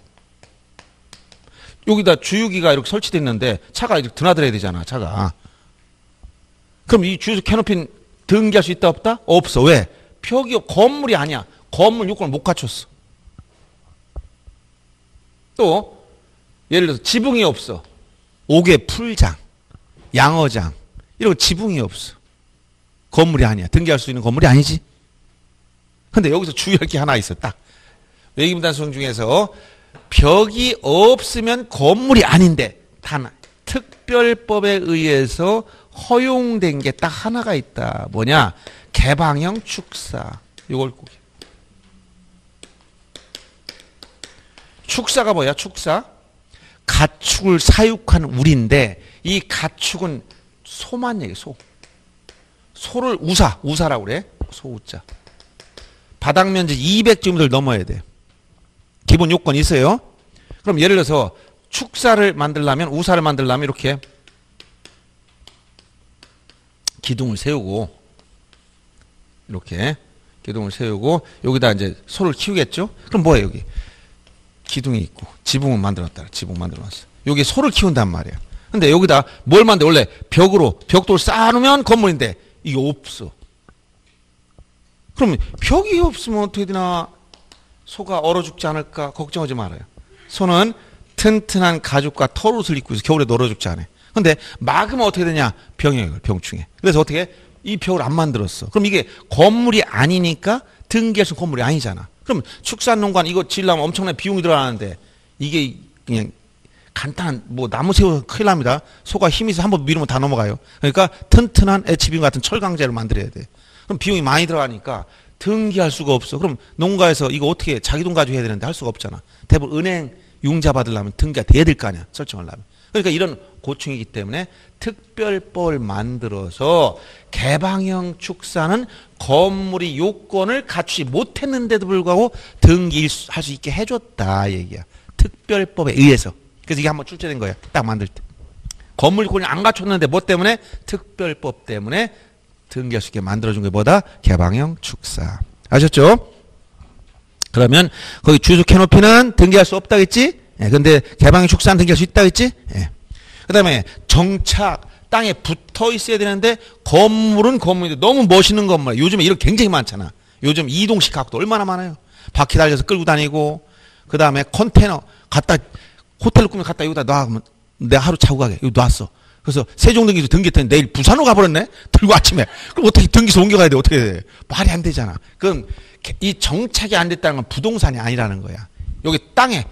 여기다 주유기가 이렇게 설치되어 있는데 차가 이렇게 드나들어야 되잖아. 차가. 그럼 이 주유소 캐노피는 등기할 수 있다 없다? 없어. 왜? 벽이 건물이 아니야. 건물 요건을 못 갖췄어. 또 예를 들어서 지붕이 없어. 옥에 풀장, 양어장 이런 거 지붕이 없어. 건물이 아니야. 등기할 수 있는 건물이 아니지. 근데 여기서 주의할 게 하나 있어. 딱 외기분당성 중에서 벽이 없으면 건물이 아닌데 단 특별법에 의해서 허용된 게 딱 하나가 있다. 뭐냐? 개방형 축사. 이걸 꼭. 축사가 뭐야? 축사. 가축을 사육한 우리인데 이 가축은 소만 얘기해. 소. 소를 우사. 우사라고 그래. 소우자. 바닥 면적 200제곱미터를 넘어야 돼. 기본 요건이 있어요. 그럼 예를 들어서 축사를 만들려면, 우사를 만들려면 이렇게 기둥을 세우고, 이렇게 기둥을 세우고 여기다 이제 소를 키우겠죠. 그럼 뭐예요? 여기 기둥이 있고 지붕은 만들어놨다. 지붕 만들어놨어. 여기 소를 키운단 말이야. 근데 여기다 뭘 만들? 원래 벽으로 벽돌 쌓아놓으면 건물인데 이게 없어. 그럼 벽이 없으면 어떻게 되나? 소가 얼어 죽지 않을까 걱정하지 말아요. 소는 튼튼한 가죽과 털옷을 입고 있어서 겨울에 얼어 죽지 않아요. 근데 막으면 어떻게 되냐? 병에, 병충해. 그래서 어떻게 해? 이 벽을 안 만들었어. 그럼 이게 건물이 아니니까 등기할 수 있는 건물이 아니잖아. 그럼 축산농관 이거 지으려면 엄청난 비용이 들어가는데 이게 그냥 간단한 뭐 나무 세우면 큰일 납니다. 소가 힘이 있어. 한번 밀으면 다 넘어가요. 그러니까 튼튼한 HBM 같은 철강제를 만들어야 돼. 그럼 비용이 많이 들어가니까 등기할 수가 없어. 그럼 농가에서 이거 어떻게 해? 자기 돈 가지고 해야 되는데 할 수가 없잖아. 대부분 은행 융자 받으려면 등기가 돼야 될 거 아니야. 설정하려면. 그러니까 이런 고충이기 때문에 특별법을 만들어서 개방형 축사는 건물이 요건을 갖추지 못했는데도 불구하고 등기할 수 있게 해줬다 얘기야. 특별법에 의해서. 그래서 이게 한번 출제된 거야. 딱 만들 때. 건물 요건을 안 갖췄는데 뭐 때문에? 특별법 때문에 등기할 수 있게 만들어준 게 뭐다? 개방형 축사. 아셨죠? 그러면 거기 주유소 캐노피는 등기할 수 없다겠지? 예, 근데 개방형 축사는 등기할 수 있다겠지? 예. 그 다음에 정착, 땅에 붙어 있어야 되는데 건물은 건물인데 너무 멋있는 건물. 요즘에 이런 굉장히 많잖아. 요즘 이동식 각도 얼마나 많아요. 바퀴 달려서 끌고 다니고, 그 다음에 컨테이너 갖다 호텔로 꾸며 갖다 여기다 놔. 그러면 내가 하루 자고 가게. 여기 놨어. 그래서 세종등기소 등기했더니 내일 부산으로 가버렸네? 들고 아침에. 그럼 어떻게 등기소 옮겨가야 돼? 어떻게 해야 돼? 말이 안 되잖아. 그럼 이 정착이 안 됐다는 건 부동산이 아니라는 거야. 여기 땅에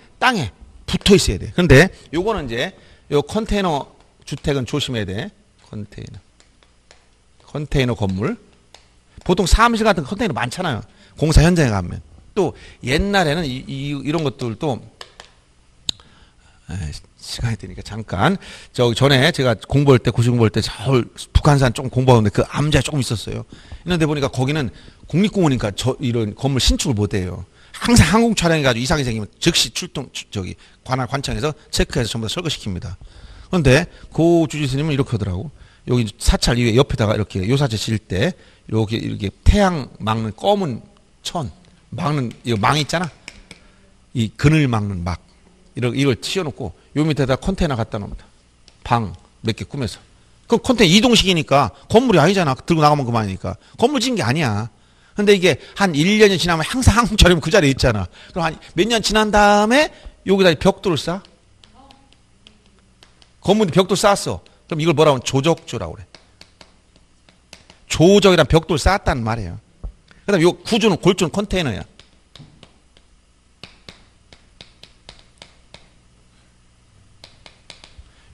붙어 있어야 돼. 근데 요거는 이제 요 컨테이너 주택은 조심해야 돼. 컨테이너 건물. 보통 사무실 같은 컨테이너 많잖아요. 공사 현장에 가면. 또 옛날에는 이런 것들도 시간이 되니까 잠깐. 저 전에 제가 공부할 때, 고시 공부할 때 서울 북한산 조금 공부하는데 그 암자에 조금 있었어요. 있는데 보니까 거기는 국립공원이니까 이런 건물 신축을 못 해요. 항상 항공 촬영해가지고 이상이 생기면 즉시 관청에서 체크해서 전부 다 철거시킵니다. 그런데 고 주지스님은 이렇게 하더라고. 여기 사찰 위에 옆에다가 이렇게 요사제 지을 때 이렇게 태양 막는 검은 천 막는 이거 망 있잖아. 이 그늘 막는 막 이걸 치워놓고 요 밑에다 컨테이너 갖다 놓습니다. 방 몇 개 꾸며서. 그 컨테이너 이동식이니까 건물이 아니잖아. 들고 나가면 그만이니까. 건물 지은 게 아니야. 근데 이게 한 1년이 지나면 항상 항공처럼 그 자리에 있잖아. 그럼 한 몇 년 지난 다음에 여기다 벽돌을 쌓아. 건물에 벽돌 쌓았어. 그럼 이걸 뭐라고 하면 조적조라고 그래. 조적이란 벽돌 쌓았단 말이에요. 그 다음에 요 구조는 골조는 컨테이너야.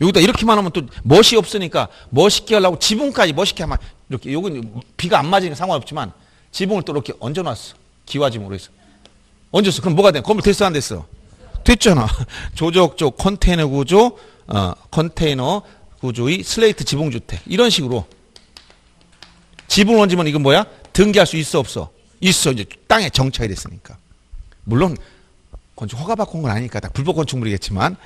여기다 이렇게만 하면 또 멋이 없으니까 멋있게 하려고 지붕까지 멋있게 하면 이렇게 요건 비가 안 맞으니까 상관없지만 지붕을 또 이렇게 얹어놨어. 기와지붕으로 해서. 얹었어. 그럼 뭐가 돼? 건물 됐어? 안 됐어? 됐잖아. 조적조, 컨테이너 구조, 컨테이너 구조의 슬레이트 지붕주택. 이런 식으로. 지붕을 얹으면 이건 뭐야? 등기할 수 있어, 없어? 있어. 이제 땅에 정착이 됐으니까. 물론, 건축 허가 받고 온 건 아니니까. 다 불법 건축물이겠지만.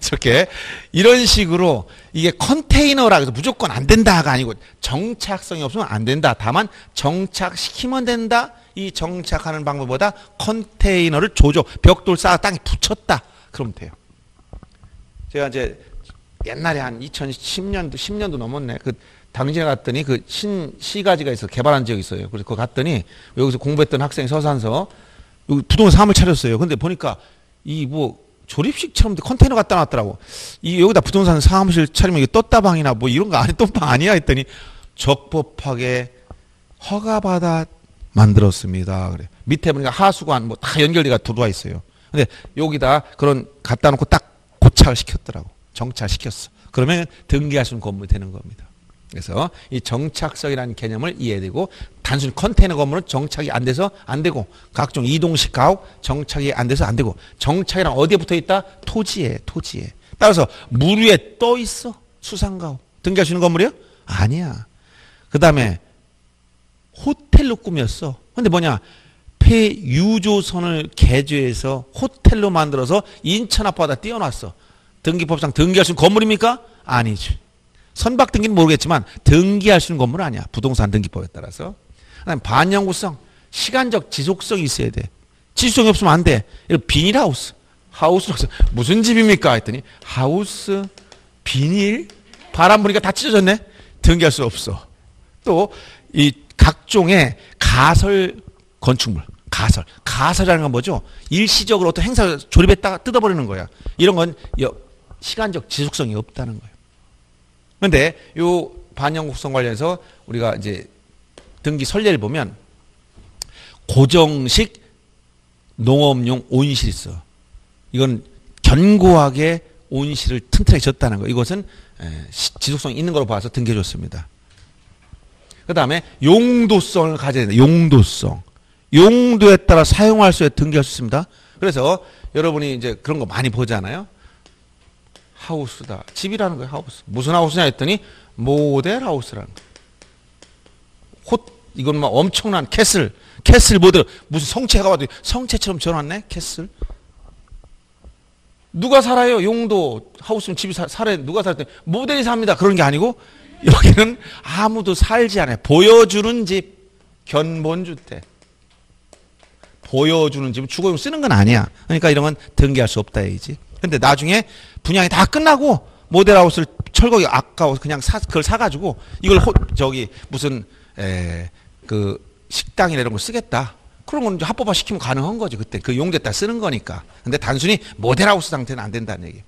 저렇게. 이런 식으로 이게 컨테이너라 해서 무조건 안 된다가 아니고 정착성이 없으면 안 된다. 다만 정착시키면 된다. 이 정착하는 방법보다 컨테이너를 조조 벽돌 쌓아 땅에 붙였다. 그러면 돼요. 제가 이제 옛날에 한 2010년도 10년도 넘었네. 그 당시에 갔더니 그 시가지가 있어. 개발한 지역이 있어요. 그래서 그거 갔더니 여기서 공부했던 학생이 서산서 여기 부동산 사무를 차렸어요. 근데 보니까 이 뭐 조립식처럼 컨테이너 갖다 놨더라고. 여기다 부동산 사무실 차리면 이게 떴다방이나 뭐 이런 거 아니, 떴방 아니야? 했더니 적법하게 허가받아 만들었습니다. 그래. 밑에 보니까 하수관 뭐 다 연결돼가 들어와 있어요. 근데 여기다 그런 갖다 놓고 딱 고착을 시켰더라고. 정착시켰어. 그러면 등기할 수 있는 건물이 되는 겁니다. 그래서 이 정착석이라는 개념을 이해되고, 단순히 컨테이너 건물은 정착이 안 돼서 안 되고, 각종 이동식 가옥 정착이 안 돼서 안 되고, 정착이란 어디에 붙어 있다? 토지에, 토지에. 따라서 물 위에 떠 있어. 수상가옥. 등기할 수 있는 건물이요? 아니야. 그 다음에 호텔로 꾸몄어. 근데 뭐냐? 폐유조선을 개조해서 호텔로 만들어서 인천 앞바다 띄워놨어. 등기법상 등기할 수 있는 건물입니까? 아니지. 선박 등기는 모르겠지만 등기할 수 있는 건물은 아니야. 부동산 등기법에 따라서. 그다음에 반영구성, 시간적 지속성이 있어야 돼. 지속성이 없으면 안 돼. 비닐하우스, 하우스 무슨 집입니까? 했더니 하우스, 비닐, 바람 부니까 다 찢어졌네. 등기할 수 없어. 또 이 각종의 가설 건축물, 가설. 가설이라는 건 뭐죠? 일시적으로 어떤 행사 조립했다가 뜯어버리는 거야. 이런 건 시간적 지속성이 없다는 거예요. 근데 요 반영구성 관련해서 우리가 이제 등기 설례를 보면 고정식 농업용 온실이 있어. 이건 견고하게 온실을 튼튼하게 졌다는 거. 이것은 지속성이 있는 걸로 봐서 등기해 줬습니다. 그 다음에 용도성을 가져야 된다. 용도성. 용도에 따라 사용할 수에 등기할 수 있습니다. 그래서 여러분이 이제 그런 거 많이 보잖아요. 하우스다. 집이라는 거예요. 하우스. 무슨 하우스냐 했더니 모델하우스라는 거예요. 이건 막 엄청난 캐슬. 캐슬 모델. 무슨 성체가 와도 성체처럼 지어놨네. 캐슬. 누가 살아요? 용도. 하우스는 집이 살아요. 누가 살았더니 모델이 삽니다. 그런 게 아니고 여기는 아무도 살지 않아요. 보여주는 집. 견본주택. 보여주는 집은 주거용 쓰는 건 아니야. 그러니까 이런 건 등기할 수 없다 얘기지. 근데 나중에 분양이 다 끝나고 모델하우스를 철거기 아까워서 그냥 그걸 사가지고 이걸 무슨 식당이나 이런 걸 쓰겠다. 그런 건 합법화 시키면 가능한 거지. 그때 그 용도에 따라 쓰는 거니까. 근데 단순히 모델하우스 상태는 안 된다는 얘기.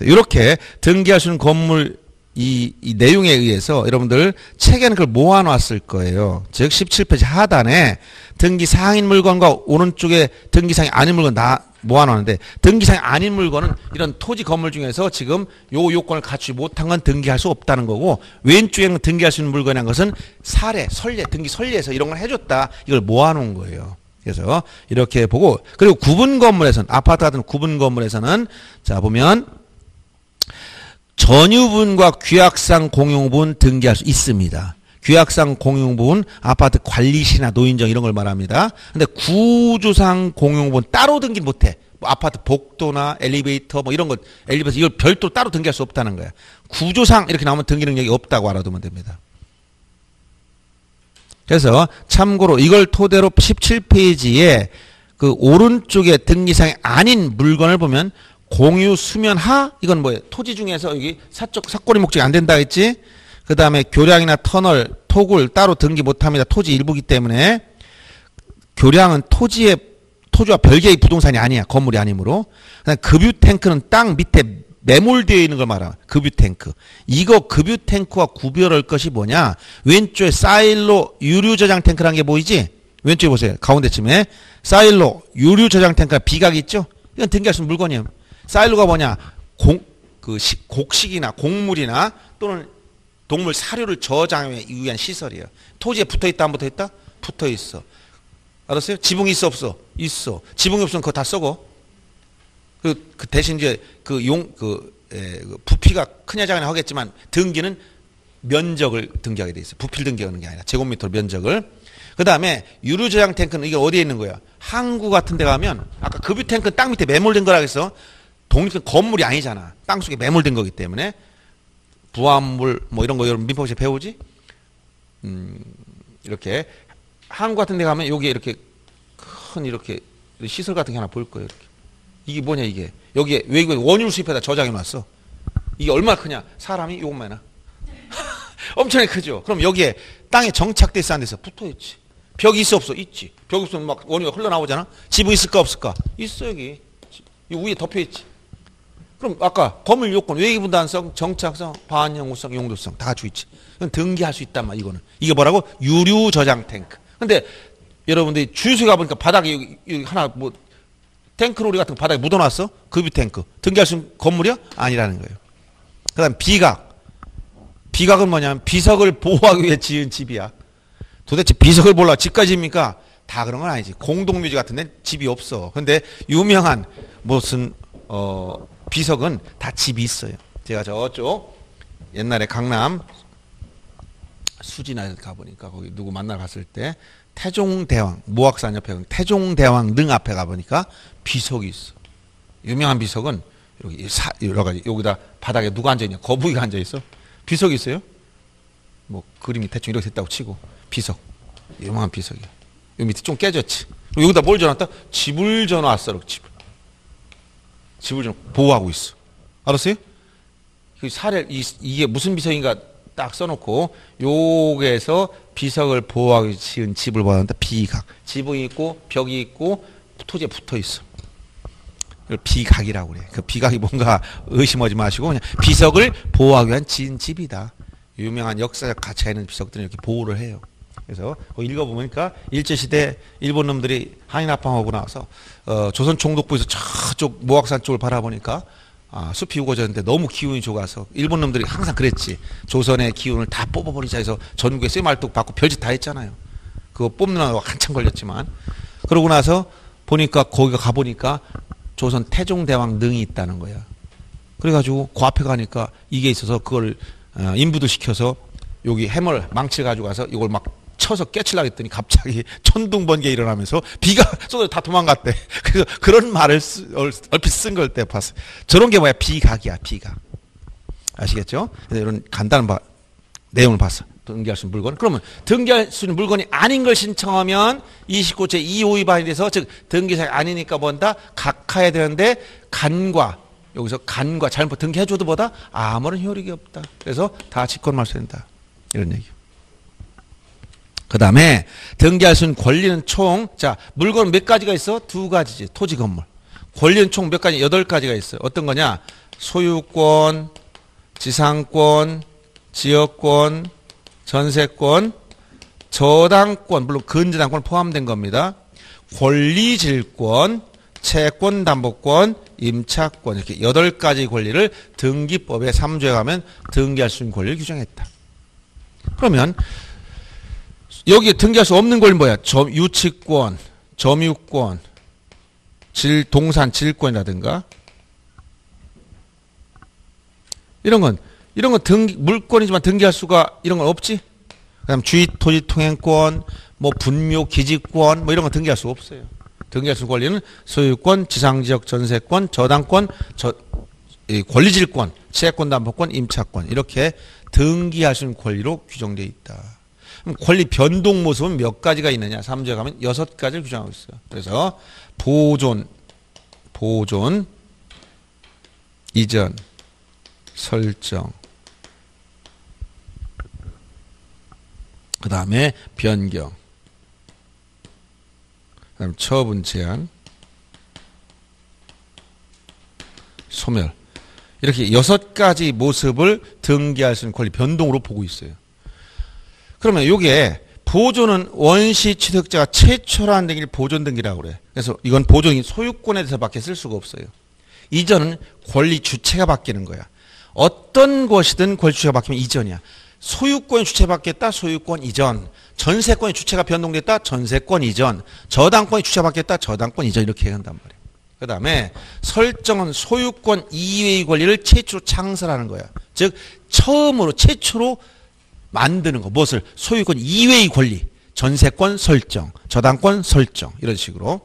이렇게 등기할 수 있는 건물 이 내용에 의해서 여러분들 책에는 그걸 모아놨을 거예요. 즉 17페이지 하단에 등기사항인 물건과 오른쪽에 등기사항이 아닌 물건 다 모아놨는데, 등기사항이 아닌 물건은 이런 토지 건물 중에서 지금 요 요건을 갖추지 못한 건 등기할 수 없다는 거고, 왼쪽에는 등기할 수 있는 물건이란 것은 사례, 설례, 등기 설례에서 이런 걸 해줬다. 이걸 모아놓은 거예요. 그래서 이렇게 보고, 그리고 구분 건물에서는, 아파트 같은 구분 건물에서는 자 보면 전유분과 규약상 공용분 등기할 수 있습니다. 규약상 공용분, 아파트 관리시나 노인정 이런 걸 말합니다. 근데 구조상 공용분 따로 등기 못해. 뭐 아파트 복도나 엘리베이터 뭐 이런 것, 엘리베이터 이걸 별도로 따로 등기할 수 없다는 거야. 구조상 이렇게 나오면 등기 능력이 없다고 알아두면 됩니다. 그래서 참고로 이걸 토대로 17페이지에 그 오른쪽에 등기상이 아닌 물건을 보면 공유, 수면, 하, 이건 뭐예요? 토지 중에서 여기 사거리 목적이 안 된다 했지? 그 다음에 교량이나 터널, 토굴 따로 등기 못합니다. 토지 일부기 때문에. 교량은 토지와 별개의 부동산이 아니야. 건물이 아니므로. 그다음에 급유탱크는 땅 밑에 매몰되어 있는 걸 말하는 급유탱크. 이거 급유탱크와 구별할 것이 뭐냐? 왼쪽에 사일로 유류저장 탱크라는 게 보이지? 왼쪽에 보세요. 가운데쯤에. 사일로 유류저장 탱크가 비각 있죠? 이건 등기할 수 있는 물건이에요. 사일로가 뭐냐? 곡식이나 곡물이나 또는 동물 사료를 저장에 위한 시설이에요. 토지에 붙어있다 안 붙어있다? 붙어있어. 알았어요? 지붕이 있어 없어? 있어. 지붕이 없으면 그거 다 썩어. 그 대신 이제 부피가 크냐 작냐 하겠지만 등기는 면적을 등기하게 돼 있어. 부피를 등기하는 게 아니라 제곱미터로 면적을. 그 다음에 유류저장 탱크는 이게 어디에 있는 거야? 항구 같은 데 가면 아까 급유 탱크 땅 밑에 매몰된 거라 그랬어. 독립된 건물이 아니잖아. 땅속에 매몰된 거기 때문에. 부화물 뭐 이런 거 여러분 민법에서 배우지? 이렇게 한국 같은 데 가면 여기에 이렇게 큰 이렇게 시설 같은 게 하나 보일 거예요. 이렇게. 이게 뭐냐 이게. 여기에 외국에 원유 수입에다 저장해 놨어. 이게 얼마나 크냐. 사람이 요것만 하나. 엄청나게 크죠. 그럼 여기에 땅에 정착돼 있어 안 돼서 붙어있지. 벽이 있어 없어? 있지. 벽이 없으면 막 원유가 흘러나오잖아. 지붕 있을까 없을까? 있어 여기. 이 위에 덮여있지. 그럼 아까 건물 요건, 외기분단성, 정착성, 반영구성, 용도성 다 갖추고 있지. 이건 등기할 수 있단 말이야. 이거는. 이게 뭐라고? 유류 저장 탱크. 근데 여러분들이 주유소에 가보니까 바닥에 여기 하나 뭐 탱크로리 같은 거 바닥에 묻어놨어? 급유 탱크. 등기할 수 있는 건물이야? 아니라는 거예요. 그 다음 비각. 비각은 뭐냐면 비석을 보호하기 위해 지은 집이야. 도대체 비석을 몰라 집까지 입니까? 다 그런 건 아니지. 공동묘지 같은 데는 집이 없어. 근데 유명한 무슨 비석은 다 집이 있어요. 제가 저쪽 옛날에 강남 수진에 가보니까 거기 누구 만나러 갔을 때 태종대왕 모악산 옆에 태종대왕 능 앞에 가보니까 비석이 있어. 유명한 비석은 여기 여러 가지 여기다 바닥에 누가 앉아있냐? 거북이가 앉아있어. 비석이 있어요. 뭐 그림이 대충 이렇게 됐다고 치고 비석 유명한 비석이야. 여기 밑에 좀 깨졌지. 여기다 뭘 전화왔다? 집을 전화왔어. 집을 좀 보호하고 있어. 알았어요? 이게 무슨 비석인가 딱 써놓고 요기에서 비석을 보호하기 지은 집을 보았는데 비각. 지붕이 있고 벽이 있고 토지에 붙어있어. 비각이라고 그래. 그 비각이 뭔가 의심하지 마시고 그냥 비석을 보호하기 위한 지은 집이다. 유명한 역사적 가치가 있는 비석들은 이렇게 보호를 해요. 그래서 읽어보니까 일제시대 일본 놈들이 한인 합방하고 나서 조선 총독부에서 저쪽 모악산 쪽을 바라보니까 숲이 우거졌는데 너무 기운이 좋아서 일본 놈들이 항상 그랬지. 조선의 기운을 다 뽑아버리자 해서 전국에 쇠말뚝 받고 별짓 다 했잖아요. 그거 뽑느라 한참 걸렸지만 그러고 나서 보니까 거기가 가보니까 조선 태종대왕 능이 있다는 거야. 그래가지고 그 앞에 가니까 이게 있어서 그걸 인부들 시켜서 여기 해멀 망치를 가지고 가서 이걸 막 쳐서 깨치려고 했더니 갑자기 천둥번개 일어나면서 비가 쏟아져 다 도망갔대. 그래서 그런 말을 얼핏 쓴 걸 때 봤어요. 저런 게 뭐야? 비각이야. 비각. 아시겠죠? 이런 간단한 내용을 봤어. 등기할 수 있는 물건. 그러면 등기할 수 있는 물건이 아닌 걸 신청하면 29제 2호의 반에서 즉 등기사항이 아니니까 뭔다? 각하해야 되는데 간과. 여기서 간과 잘못 등기해줘도 뭐다? 아무런 효력이 없다. 그래서 다 직권말 쓴다. 이런 얘기. 그 다음에 등기할 수 있는 권리는 총, 자 물건 몇 가지가 있어? 두 가지지. 토지 건물. 권리는 총 몇 가지? 8가지가 있어. 어떤 거냐? 소유권, 지상권, 지역권, 전세권, 저당권, 물론 근저당권 포함된 겁니다. 권리질권, 채권담보권, 임차권 이렇게 8가지 권리를 등기법의 3조에 가면 등기할 수 있는 권리를 규정했다. 그러면 여기에 등기할 수 없는 권리는 뭐야? 유치권, 점유권, 동산 질권이라든가 이런 건 물권이지만 등기할 수가 이런 건 없지. 그다음 주의 토지 통행권, 뭐 분묘 기지권 뭐 이런 건 등기할 수 없어요. 등기할 수 있는 권리는 소유권, 지상지역 전세권, 저당권, 권리질권, 채권담보권, 임차권 이렇게 등기할 수 있는 권리로 규정되어 있다. 그럼 권리 변동 모습은 몇 가지가 있느냐? 3조에 가면 6가지를 규정하고 있어요. 그래서 보존, 이전, 설정, 그 다음에 변경, 그 다음 처분 제한, 소멸 이렇게 6가지 모습을 등기할 수 있는 권리 변동으로 보고 있어요. 그러면 요게 보존은 원시 취득자가 최초로 한 등기를 보존 등기라고 그래. 그래서 이건 보존이 소유권에 대해서밖에 쓸 수가 없어요. 이전은 권리 주체가 바뀌는 거야. 어떤 것이든 권리 주체가 바뀌면 이전이야. 소유권 주체 바뀌었다. 소유권 이전. 전세권의 주체가 변동됐다. 전세권 이전. 저당권의 주체가 바뀌었다. 저당권 이전 이렇게 한단 말이야. 그 다음에 설정은 소유권 이외의 권리를 최초로 창설하는 거야. 즉 처음으로 최초로 만드는 거. 무엇을? 소유권 이외의 권리. 전세권 설정, 저당권 설정 이런 식으로.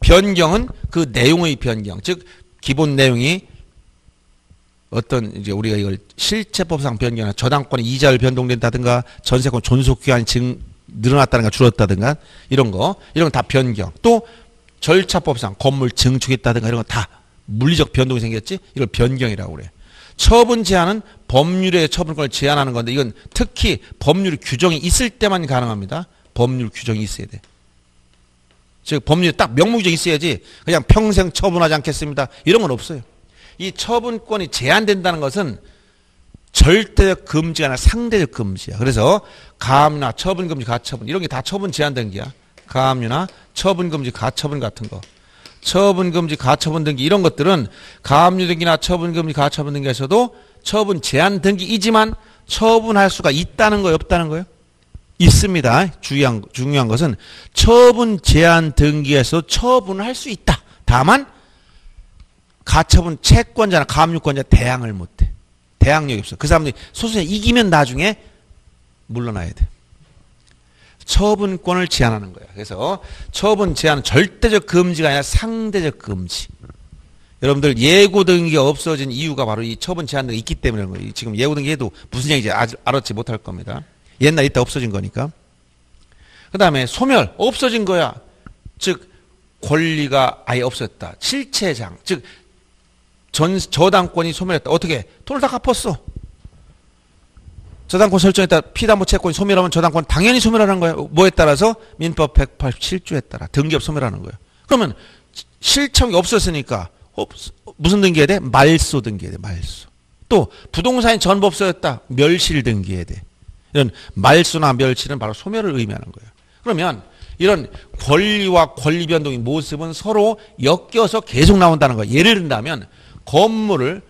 변경은 그 내용의 변경. 즉 기본 내용이 어떤 이제 우리가 이걸 실체법상 변경이나 저당권의 이자율 변동된다든가 전세권 존속기한이 늘어났다든가 줄었다든가 이런 건 다 변경. 또 절차법상 건물 증축했다든가 이런 건 다 물리적 변동이 생겼지. 이걸 변경이라고 그래. 처분 제한은 법률의 처분권을 제한하는 건데 이건 특히 법률 규정이 있을 때만 가능합니다. 법률 규정이 있어야 돼. 즉 법률에 딱 명목 규정이 있어야지 그냥 평생 처분하지 않겠습니다. 이런 건 없어요. 이 처분권이 제한된다는 것은 절대적 금지가 아니라 상대적 금지야. 그래서 가압류나 처분 금지, 가처분 이런 게 다 처분 제한등기야. 가압류나 처분 금지, 가처분 같은 거. 처분 금지, 가처분 등기 이런 것들은 가압류 등기나 처분 금지, 가처분 등기에서도 처분 제한 등기이지만 처분할 수가 있다는 거예요, 없다는 거예요? 있습니다. 중요한 것은 처분 제한 등기에서 처분할 수 있다. 다만 가처분 채권자나 가압류권자 대항을 못해. 대항력이 없어. 그 사람들이 소송에 이기면 나중에 물러나야 돼. 처분권을 제한하는 거야. 그래서 처분 제한은 절대적 금지가 아니라 상대적 금지. 여러분들 예고 등기가 없어진 이유가 바로 이 처분 제한 등이 있기 때문인 거예요. 지금 예고 등기 해도 무슨 얘기인지 아직 알아듣지 못할 겁니다. 옛날 이때 없어진 거니까. 그 다음에 소멸, 없어진 거야. 즉 권리가 아예 없어졌다. 실체장, 즉 저당권이 소멸했다. 어떻게? 돈을 다 갚았어. 저당권 설정했다. 피담보 채권이 소멸하면 저당권 당연히 소멸하는 거야. 뭐에 따라서? 민법 187조에 따라 등기업 소멸하는 거야. 그러면 실체가 없었으니까 무슨 등기해야 돼? 말소 등기해야 돼. 말소. 또 부동산이 전부 없어졌다. 멸실 등기해야 돼. 이런 말소나 멸실은 바로 소멸을 의미하는 거예요. 그러면 이런 권리와 권리 변동의 모습은 서로 엮여서 계속 나온다는 거예요. 예를 든다면 건물을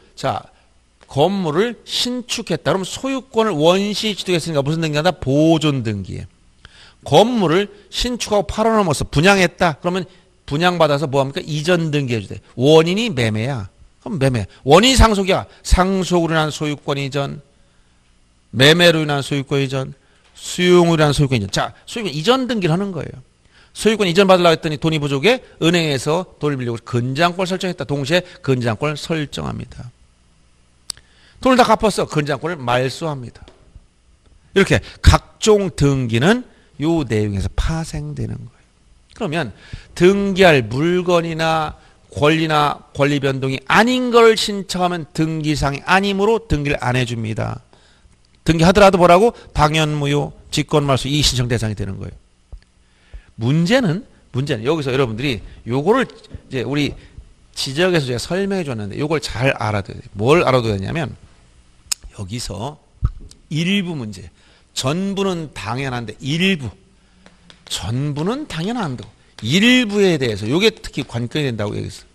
신축했다. 그럼 소유권을 원시 취득했으니까 무슨 등기한다? 보존 등기에. 건물을 신축하고 팔아넘어서 분양했다. 그러면 분양받아서 뭐합니까? 이전 등기해주대. 원인이 매매야. 그럼 매매. 원인이 상속이야. 상속으로 인한 소유권 이전, 매매로 인한 소유권 이전, 수용으로 인한 소유권 이전. 자, 소유권 이전 등기를 하는 거예요. 소유권 이전 받으려고 했더니 돈이 부족해 은행에서 돈을 빌리고 근장권 설정했다. 동시에 근장권을 설정합니다. 돈을 다 갚았어. 근장권을 말소합니다. 이렇게 각종 등기는 요 내용에서 파생되는 거예요. 그러면 등기할 물건이나 권리나 권리 변동이 아닌 걸 신청하면 등기상이 아니므로 등기를 안 해줍니다. 등기하더라도 뭐라고? 당연무효, 직권말소, 이 신청 대상이 되는 거예요. 문제는 여기서 여러분들이 요거를 이제 우리 지적에서 제가 설명해 줬는데 요걸 잘 알아둬야 돼요. 뭘 알아둬야 되냐면 여기서 일부 문제, 전부는 당연한데 일부. 전부는 당연한데 일부에 대해서 요게 특히 관건이 된다고 얘기했어요.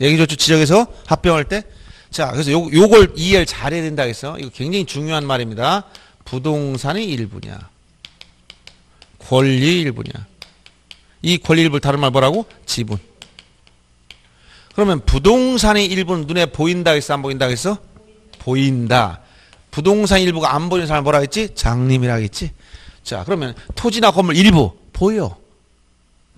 얘기해줬죠. 지적에서 합병할 때. 자, 그래서 요걸 이해를 잘해야 된다고 했어. 이거 굉장히 중요한 말입니다. 부동산이 일부냐, 권리 일부냐. 이 권리 일부 다른 말 뭐라고? 지분. 그러면 부동산이 일부는 눈에 보인다고 했어, 안 보인다고 했어? 보인다. 부동산 일부가 안 보이는 사람 뭐라고 했지? 장님이라고 했지. 자, 그러면 토지나 건물 일부 보여.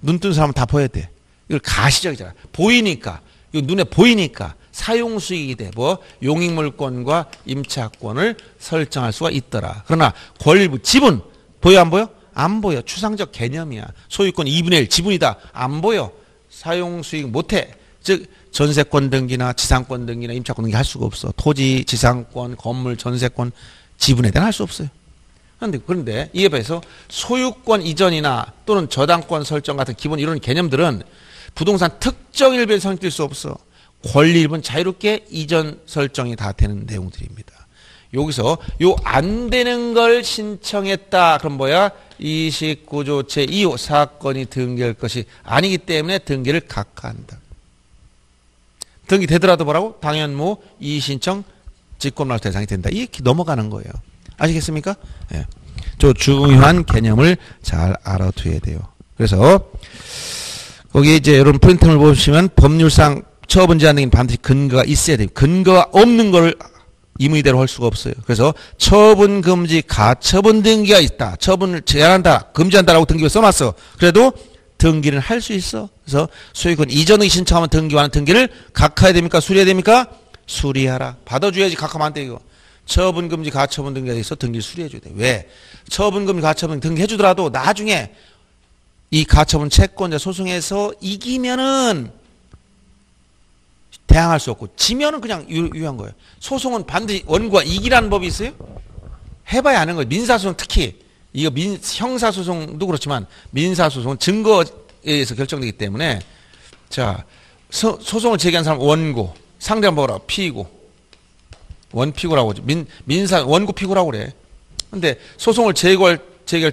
눈 뜬 사람은 다 보여야 돼. 이걸 가시적이잖아. 보이니까, 이거 눈에 보이니까 사용수익이 돼. 뭐 용익물권과 임차권을 설정할 수가 있더라. 그러나 권리부 지분 보여 안 보여? 안 보여. 추상적 개념이야. 소유권 2분의 1 지분이다. 안 보여. 사용수익 못해. 즉 전세권 등기나 지상권 등기나 임차권 등기 할 수가 없어. 토지, 지상권, 건물, 전세권, 지분에 대한 할 수 없어요. 그런데 이에 비해서 소유권 이전이나 또는 저당권 설정 같은 기본 이런 개념들은 부동산 특정 일부에 성립될 수 없어. 권리 일부는 자유롭게 이전 설정이 다 되는 내용들입니다. 여기서 요 안 되는 걸 신청했다. 그럼 뭐야? 29조 제2호 사건이 등기할 것이 아니기 때문에 등기를 각하한다. 등기되더라도 뭐라고? 당연무, 이 신청, 직권말소 대상이 된다. 이렇게 넘어가는 거예요. 아시겠습니까? 예. 저 중요한 개념을 잘 알아두어야 돼요. 그래서 거기 이제 여러분 프린트물 보시면 법률상 처분 제한 등기는 반드시 근거가 있어야 돼요. 근거가 없는 걸 임의대로 할 수가 없어요. 그래서 처분 금지, 가처분 등기가 있다. 처분을 제한한다, 금지한다라고 등기를 써놨어. 그래도 등기는 할 수 있어. 그래서 소유권 이전의 신청하면 등기와는 등기를 각하해야 됩니까? 수리해야 됩니까? 수리하라. 받아줘야지. 각하면 안 돼 이거. 처분 금지, 가처분 등기가 있어. 등기를 수리해줘야 돼. 왜? 처분 금지, 가처분 등기 해주더라도 나중에 이 가처분 채권자 소송에서 이기면은 대항할 수 없고 지면은 그냥 유효한 거예요. 소송은 반드시 원고가 이기라는 법이 있어요? 해봐야 아는 거예요. 민사소송 특히. 이거 형사소송도 그렇지만 민사소송은 증거에 의해서 결정되기 때문에 자 소송을 제기한 사람 원고, 상대방 뭐라 피고, 원피고라고 하죠. 민사 원고 피고라고 그래. 근데 소송을 제기할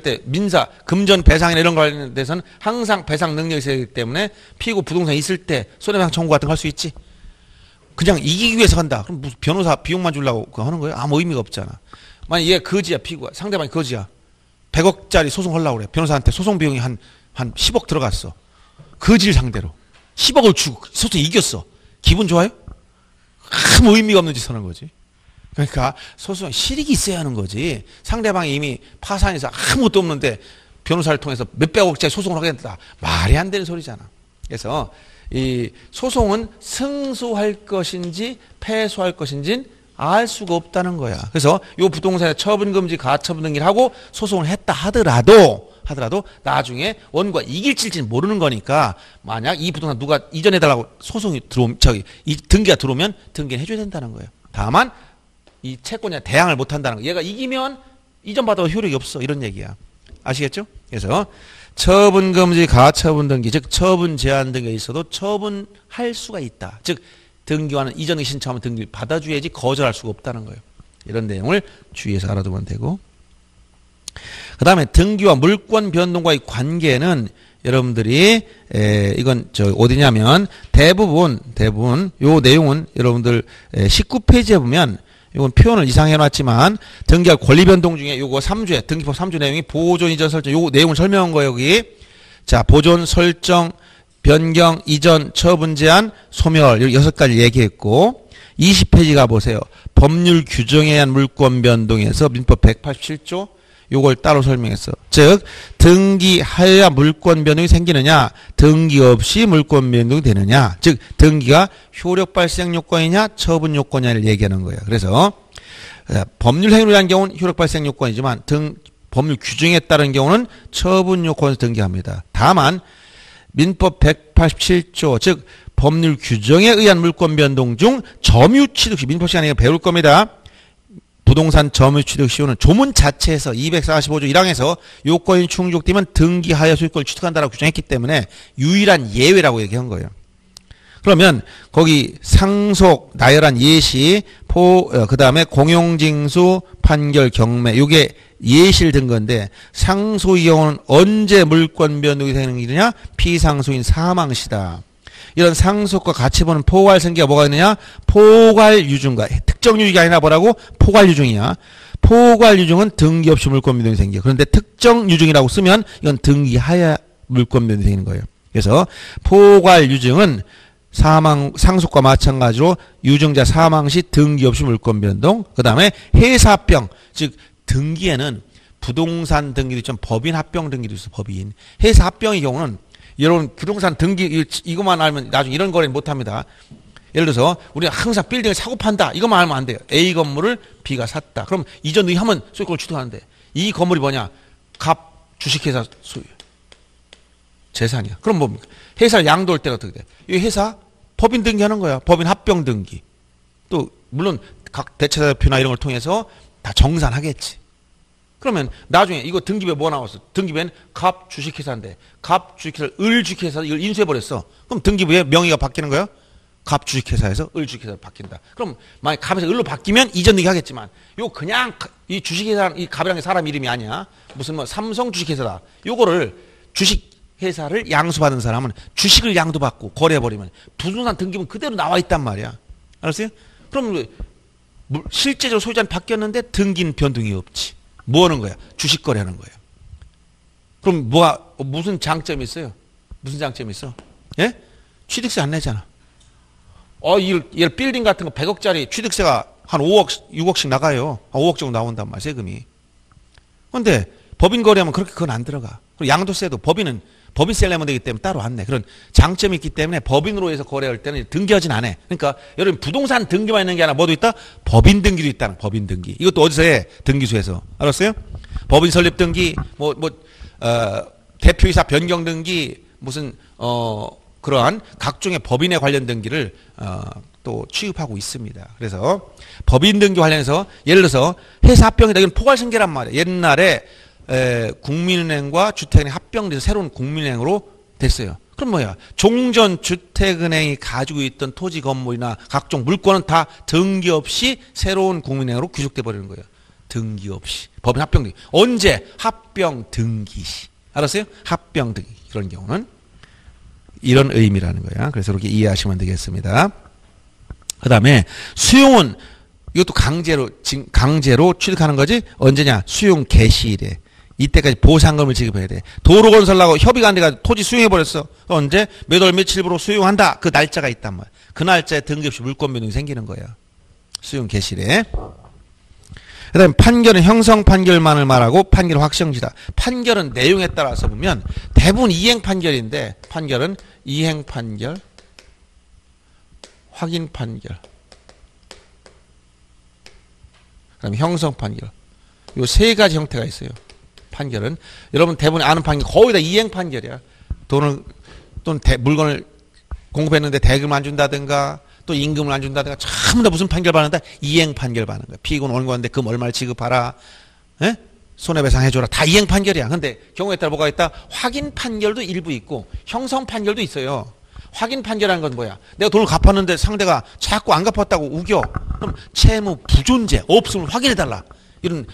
때 민사 금전 배상이나 이런 거에 대해서는 항상 배상 능력이 있기 때문에 피고 부동산이 있을 때 손해배상 청구 같은 거 할 수 있지. 그냥 이기기 위해서 한다. 그럼 무슨 변호사 비용만 주려고 하는 거예요? 아무 의미가 없잖아. 만약 얘 거지야, 피고야. 상대방이 거지야. 100억짜리 소송하려고 그래. 변호사한테 소송 비용이 한 10억 들어갔어. 거지를 상대로. 10억을 주고 소송 이겼어. 기분 좋아요? 아무 의미가 없는 짓 하는 거지. 그러니까 소송에 실익이 있어야 하는 거지. 상대방이 이미 파산해서 아무것도 없는데 변호사를 통해서 몇백억짜리 소송을 하겠다. 말이 안 되는 소리잖아. 그래서 이 소송은 승소할 것인지 패소할 것인지는 알 수가 없다는 거야. 그래서 요 부동산에 처분금지 가처분 등기를 하고 소송을 했다 하더라도 나중에 원고가 이길지는 모르는 거니까 만약 이 부동산 누가 이전해달라고 소송이 이 등기가 들어오면 등기를 해줘야 된다는 거예요. 다만 이 채권자 대항을 못 한다는 거. 얘가 이기면 이전받아도 효력이 없어. 이런 얘기야. 아시겠죠? 그래서 처분금지 가처분등기 즉 처분제한 등기에 있어도 처분할 수가 있다. 즉 등기와는 이전의 신청하면 등기를 받아줘야지 거절할 수가 없다는 거예요. 이런 내용을 주의해서 알아두면 되고 그 다음에 등기와 물권 변동과의 관계는 여러분들이 이건 어디냐면 대부분 요 내용은 여러분들 19페이지에 보면 이건 표현을 이상해 놨지만 등기할 권리 변동 중에 요거 3조에 등기법 3조 내용이 보존 이전 설정 요 내용을 설명한 거예요. 여기 자 보존 설정 변경 이전 처분 제한 소멸 6가지 얘기했고 20페이지 가보세요. 법률 규정에 의한 물권 변동에서 민법 187조 요걸 따로 설명했어. 즉 등기하여야 물권 변동이 생기느냐 등기 없이 물권 변동이 되느냐 즉 등기가 효력 발생 요건이냐 처분 요건이냐를 얘기하는 거예요. 그래서 법률 행위로 한 경우는 효력 발생 요건이지만 법률 규정에 따른 경우는 처분 요건에서 등기합니다. 다만 민법 187조 즉 법률 규정에 의한 물권 변동 중 점유취득 시 민법 시간에 배울 겁니다. 부동산 점유취득시효는 조문 자체에서 245조 1항에서 요건이 충족되면 등기하여 소유권을 취득한다라고 규정했기 때문에 유일한 예외라고 얘기한 거예요. 그러면 거기 상속, 나열한 예시, 그 다음에 공용징수, 판결, 경매 요게 예시를 든 건데 상소의 경우는 언제 물권 변동이 되는 일이냐? 피상소인 사망시다. 이런 상속과 같이 보는 포괄 생계가 뭐가 있느냐? 포괄 유증과 특정 유증이 아니라 뭐라고? 포괄 유증이야. 포괄 유증은 등기 없이 물권 변동이 생겨. 그런데 특정 유증이라고 쓰면 이건 등기하야 물권 변동이 생기는 거예요. 그래서 포괄 유증은 상속과 마찬가지로 유증자 사망 시 등기 없이 물권 변동. 그다음에 해사합병 즉 등기에는 부동산 등기도 있지만 법인 합병 등기도 있어. 법인 해사합병의 경우는 여러분 부동산 등기 이것만 알면 나중에 이런 거래는 못합니다. 예를 들어서 우리가 항상 빌딩을 사고 판다. 이것만 알면 안 돼요. A 건물을 B가 샀다. 그럼 이전 등기하면 소유권을 취득하는데 이 건물이 뭐냐? 갑 주식회사 소유. 재산이야. 그럼 뭡니까? 회사를 양도할 때가 어떻게 돼? 이 회사 법인 등기하는 거야. 법인 합병 등기. 또 물론 각 대체대표나 이런 걸 통해서 다 정산하겠지. 그러면 나중에 이거 등기부에 뭐 나왔어? 등기부에는 갑 주식회사인데 갑 주식회사를 을 주식회사에서 이걸 인수해버렸어. 그럼 등기부에 명의가 바뀌는 거야? 갑 주식회사에서 을 주식회사로 바뀐다. 그럼 만약 갑에서 을로 바뀌면 이전 등기 하겠지만 요 그냥 이 주식회사 이 갑이라는 게 사람 이름이 아니야. 무슨 뭐 삼성 주식회사다. 요거를 주식회사를 양수받은 사람은 주식을 양도받고 거래해버리면 부동산 등기부는 그대로 나와 있단 말이야. 알았어요? 그럼 실제적으로 소유자는 바뀌었는데 등기는 변동이 없지. 뭐 하는 거야? 주식 거래하는 거예요. 그럼 무슨 장점이 있어요? 무슨 장점이 있어? 예? 취득세 안 내잖아. 얘 빌딩 같은 거 100억짜리 취득세가 한 5억, 6억씩 나가요. 5억 정도 나온단 말이야, 세금이. 근데 법인 거래하면 그건 안 들어가. 그리고 양도세도 법인은 법인세 내면 되기 때문에 따로 안 내. 그런 장점이 있기 때문에 법인으로 해서 거래할 때는 등기하진 않아. 그러니까 여러분 부동산 등기만 있는 게 아니라 뭐도 있다? 법인 등기도 있다는 법인 등기. 이것도 어디서 해? 등기소에서. 알았어요? 법인 설립 등기, 대표이사 변경 등기, 무슨 그러한 각종의 법인에 관련 등기를 또 취급하고 있습니다. 그래서 법인 등기 관련해서 예를 들어서 회사 합병이다. 이건 포괄승계란 말이에요. 옛날에 국민은행과 주택은행 합병돼서 새로운 국민은행으로 됐어요. 그럼 뭐야? 종전 주택은행이 가지고 있던 토지 건물이나 각종 물건은 다 등기 없이 새로운 국민은행으로 귀속돼 버리는 거예요. 등기 없이. 법인 합병 등기. 언제? 합병 등기 시. 알았어요? 합병 등기. 그런 경우는 이런 의미라는 거야. 그래서 이렇게 이해하시면 되겠습니다. 그 다음에 수용은 이것도 강제로 취득하는 거지. 언제냐? 수용 개시일에. 이때까지 보상금을 지급해야 돼. 도로건설하고 협의가 안 돼가지고 토지 수용해버렸어. 언제? 몇 월 며칠부로 수용한다. 그 날짜가 있단 말이야. 그 날짜에 등기 없이 물권 변동이 생기는 거야. 수용 개시일에. 그 다음에 판결은 형성 판결만을 말하고 판결 확정지다. 판결은 내용에 따라서 보면 대부분 이행 판결인데, 판결은 이행 판결, 확인 판결, 그다음 형성 판결, 요 세 가지 형태가 있어요. 판결은 여러분 대부분 아는 판결 거의 다 이행 판결이야. 돈을 또는 물건을 공급했는데 대금을 안 준다든가 또 임금을 안 준다든가 전부 다 무슨 판결 받는다? 이행 판결 받는 거야. 피고는 원고한테 금 얼마를 지급하라, 에? 손해배상 해줘라, 다 이행 판결이야. 근데 경우에 따라 뭐가 있다? 확인 판결도 일부 있고 형성 판결도 있어요. 확인 판결하는 건 뭐야? 내가 돈을 갚았는데 상대가 자꾸 안 갚았다고 우겨. 그럼 채무 부존재 없음을 확인해달라. 이런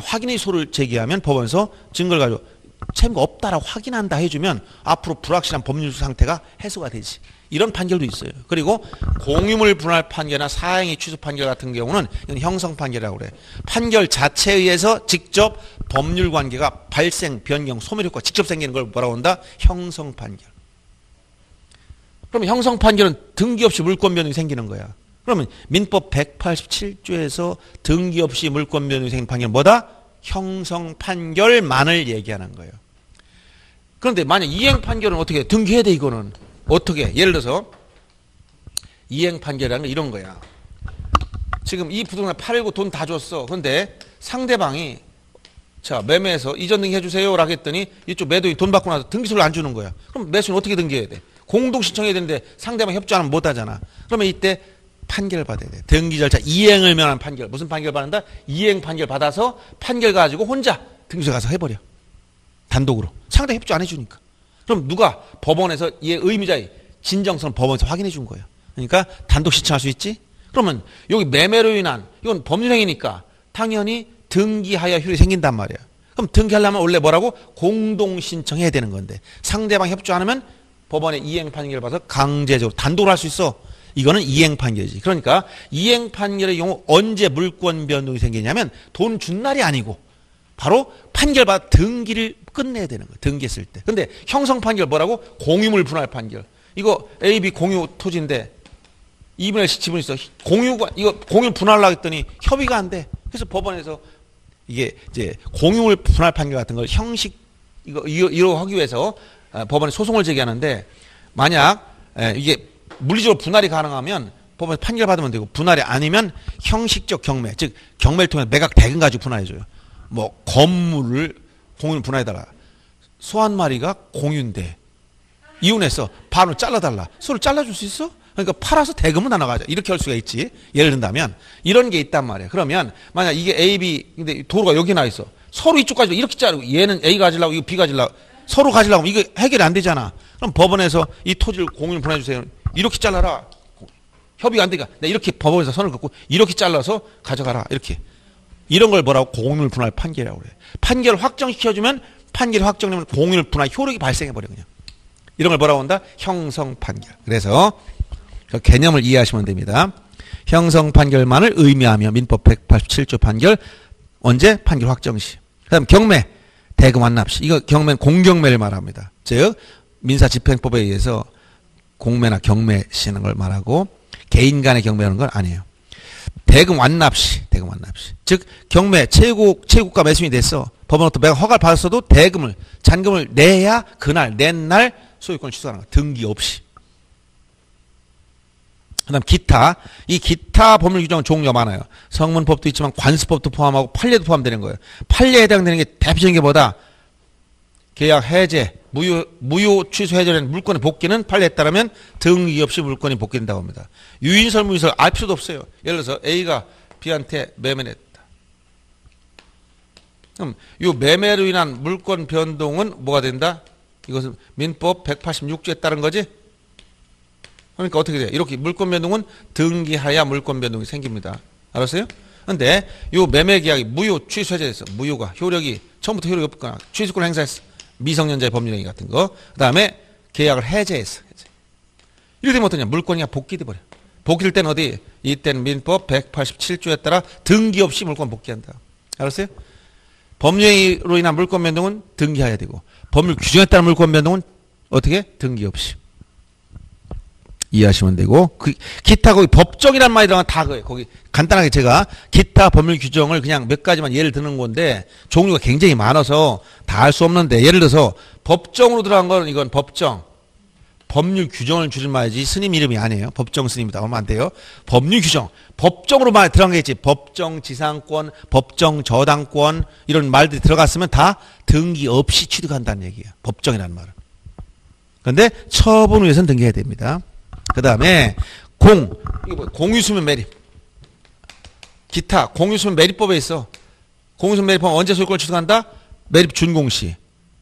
확인의 소를 제기하면 법원에서 증거를 가지고 채무가 없다라고 확인한다 해주면 앞으로 불확실한 법률 상태가 해소가 되지. 이런 판결도 있어요. 그리고 공유물 분할 판결이나 사행위 취소 판결 같은 경우는 이건 형성 판결이라고 그래. 판결 자체에 의해서 직접 법률 관계가 발생, 변경, 소멸 효과가 직접 생기는 걸 뭐라고 한다? 형성 판결. 그럼 형성 판결은 등기 없이 물권 변동이 생기는 거야. 그러면 민법 187조에서 등기 없이 물권 변동이 생긴 판결은 뭐다? 형성 판결만을 얘기하는 거예요. 그런데 만약 이행 판결은 어떻게 해? 등기해야 돼, 이거는. 어떻게 해? 예를 들어서 이행 판결이라는 건 이런 거야. 지금 이 부동산 팔고 돈 다 줬어. 그런데 상대방이 자, 매매해서 이전 등기 해주세요라고 했더니 이쪽 매도인 돈 받고 나서 등기소를 안 주는 거야. 그럼 매수는 어떻게 등기해야 돼? 공동 신청해야 되는데 상대방 협조 안 하면 못 하잖아. 그러면 이때 판결 받아야 돼. 등기 절차 이행을 면한 판결. 무슨 판결 받는다? 이행 판결 받아서 판결 가지고 혼자 등기소에 가서 해버려. 단독으로. 상대 협조 안 해주니까. 그럼 누가? 법원에서 얘 의미자의 진정성을 법원에서 확인해 준 거예요. 그러니까 단독 신청할 수 있지? 그러면 여기 매매로 인한 이건 법률행위니까 당연히 등기하여 효력이 생긴단 말이야. 그럼 등기하려면 원래 뭐라고? 공동 신청해야 되는 건데 상대방 협조 안 하면 법원의 이행 판결을 봐서 강제적으로 단독으로 할 수 있어. 이거는 이행 판결이지. 그러니까 이행 판결의 경우 언제 물권 변동이 생기냐면 돈 준 날이 아니고 바로 판결받아 등기를 끝내야 되는 거예요. 등기했을 때. 근데 형성 판결 뭐라고? 공유물 분할 판결. 이거 A, B 공유 토지인데 2분의 1씩 지분이 있어. 공유가 이거 공유 분할하려고 했더니 협의가 안 돼. 그래서 법원에서 이게 이제 공유물 분할 판결 같은 걸 형식 이거 하기 위해서 법원에 소송을 제기하는데 만약 이게 물리적으로 분할이 가능하면 법원에서 판결 받으면 되고 분할이 아니면 형식적 경매, 즉 경매를 통해 매각 대금 가지고 분할해줘요. 뭐 건물을 공유를 분할해달라. 소 한 마리가 공유인데 이혼해서 반으로 잘라달라. 소를 잘라줄 수 있어? 그러니까 팔아서 대금은 나눠가자. 이렇게 할 수가 있지. 예를 든다면 이런 게 있단 말이야. 그러면 만약 이게 A, B 근데 도로가 여기 나 있어. 서로 이쪽까지 이렇게 자르고 얘는 A 가지려고 이거 B 가지려고 서로 가지려고 하면 이거 해결이 안 되잖아. 그럼 법원에서 이 토지를 공유를 분할해주세요. 이렇게 잘라라. 협의가 안 되니까 내가 이렇게 법원에서 선을 긋고 이렇게 잘라서 가져가라. 이렇게. 이런 걸 뭐라고? 공유물 분할 판결이라고 그래. 판결 확정시켜주면 판결 확정되면 공유물 분할 효력이 발생해버려 그냥. 이런 걸 뭐라고 한다? 형성 판결. 그래서 그 개념을 이해하시면 됩니다. 형성 판결만을 의미하며 민법 187조 판결 언제? 판결 확정시. 그 다음 경매. 대금 완납시. 이거 경매는 공경매를 말합니다. 즉 민사집행법에 의해서 공매나 경매 시는 걸 말하고 개인 간의 경매라는 건 아니에요. 대금 완납시. 대금 완납시. 즉 경매 최고가 매수인이 됐어. 법원으로부터 내가 허가를 받았어도 대금을 잔금을 내야 그날 낸 날 소유권을 취소하는 거야. 등기 없이. 그다음 기타. 이 기타 법률 규정은 종류가 많아요. 성문법도 있지만 관습법도 포함하고 판례도 포함되는 거예요. 판례에 해당되는 게 대표적인 게 뭐다? 계약 해제, 무효 취소 해제된 물권의 복귀는 판례에 따르면 등기 없이 물권이 복귀된다고 합니다. 유인설 무인설 알 필요도 없어요. 예를 들어서 A가 B한테 매매를 했다. 그럼 이 매매로 인한 물권 변동은 뭐가 된다? 이것은 민법 186조에 따른 거지? 그러니까 어떻게 돼요? 이렇게 물권 변동은 등기하야 물권 변동이 생깁니다. 알았어요? 근데 이 매매 계약이 무효 취소 해제됐어. 무효가 효력이 처음부터 효력이 없거나 취소권 행사했어. 미성년자의 법률행위 같은 거. 그 다음에 계약을 해제했어. 해제. 이렇게 되면 어떠냐? 물권이 복귀돼 버려. 복귀될 땐 어디? 이때는 민법 187조에 따라 등기 없이 물권 복귀한다. 알았어요? 법령으로 인한 물권 변동은 등기해야 되고, 법률 규정에 따른 물권 변동은 어떻게? 등기 없이. 이해하시면 되고, 그 기타 거기 법정이란 말이 들어가면 다 거기 간단하게 제가 기타 법률 규정을 그냥 몇 가지만 예를 드는 건데 종류가 굉장히 많아서 다 알 수 없는데, 예를 들어서 법정으로 들어간 건 이건 법정. 법률 규정을 줄임말이지 스님 이름이 아니에요. 법정 스님이다 하면 안 돼요. 법률 규정. 법정으로 말 들어간 게 있지. 법정 지상권, 법정 저당권 이런 말들이 들어갔으면 다 등기 없이 취득한다는 얘기예요. 법정이라는 말은. 근데 처분 위에서는 등기해야 됩니다. 그 다음에 공유수면 매립. 기타 공유수면 매립법에 있어. 공유수면 매립법은 언제 소유권을 취득한다? 매립 준공시.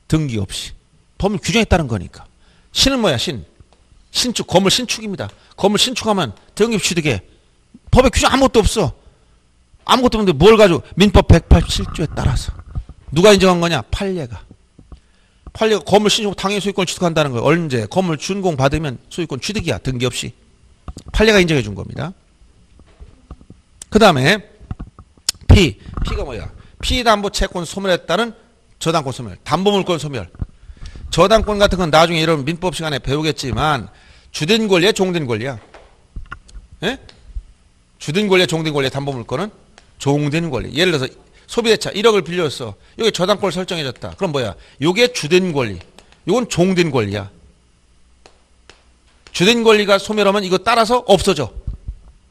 등기 없이. 법률 규정에 따른 거니까. 신은 뭐야? 신. 신축. 건물 신축입니다. 건물 신축하면 등기 취득해. 법에 규정 아무것도 없어. 아무것도 없는데 뭘 가지고? 민법 187조에 따라서. 누가 인정한 거냐? 판례가. 판례가 건물 신축 당연히 소유권 취득한다는 거예요. 언제? 건물 준공 받으면 소유권 취득이야. 등기 없이. 판례가 인정해 준 겁니다. 그 다음에 P. P가 뭐야? 피담보 채권 소멸에 따른 저당권 소멸. 담보물권 소멸. 저당권 같은 건 나중에 이런 민법 시간에 배우겠지만 주된 권리야, 종된 권리야? 예? 주된 권리야, 종된 권리야? 담보물권은 종된 권리. 예를 들어서 소비대차 1억을 빌렸어. 여기 저당권을 설정해줬다. 그럼 뭐야? 이게 주된 권리. 이건 종된 권리야. 주된 권리가 소멸하면 이거 따라서 없어져.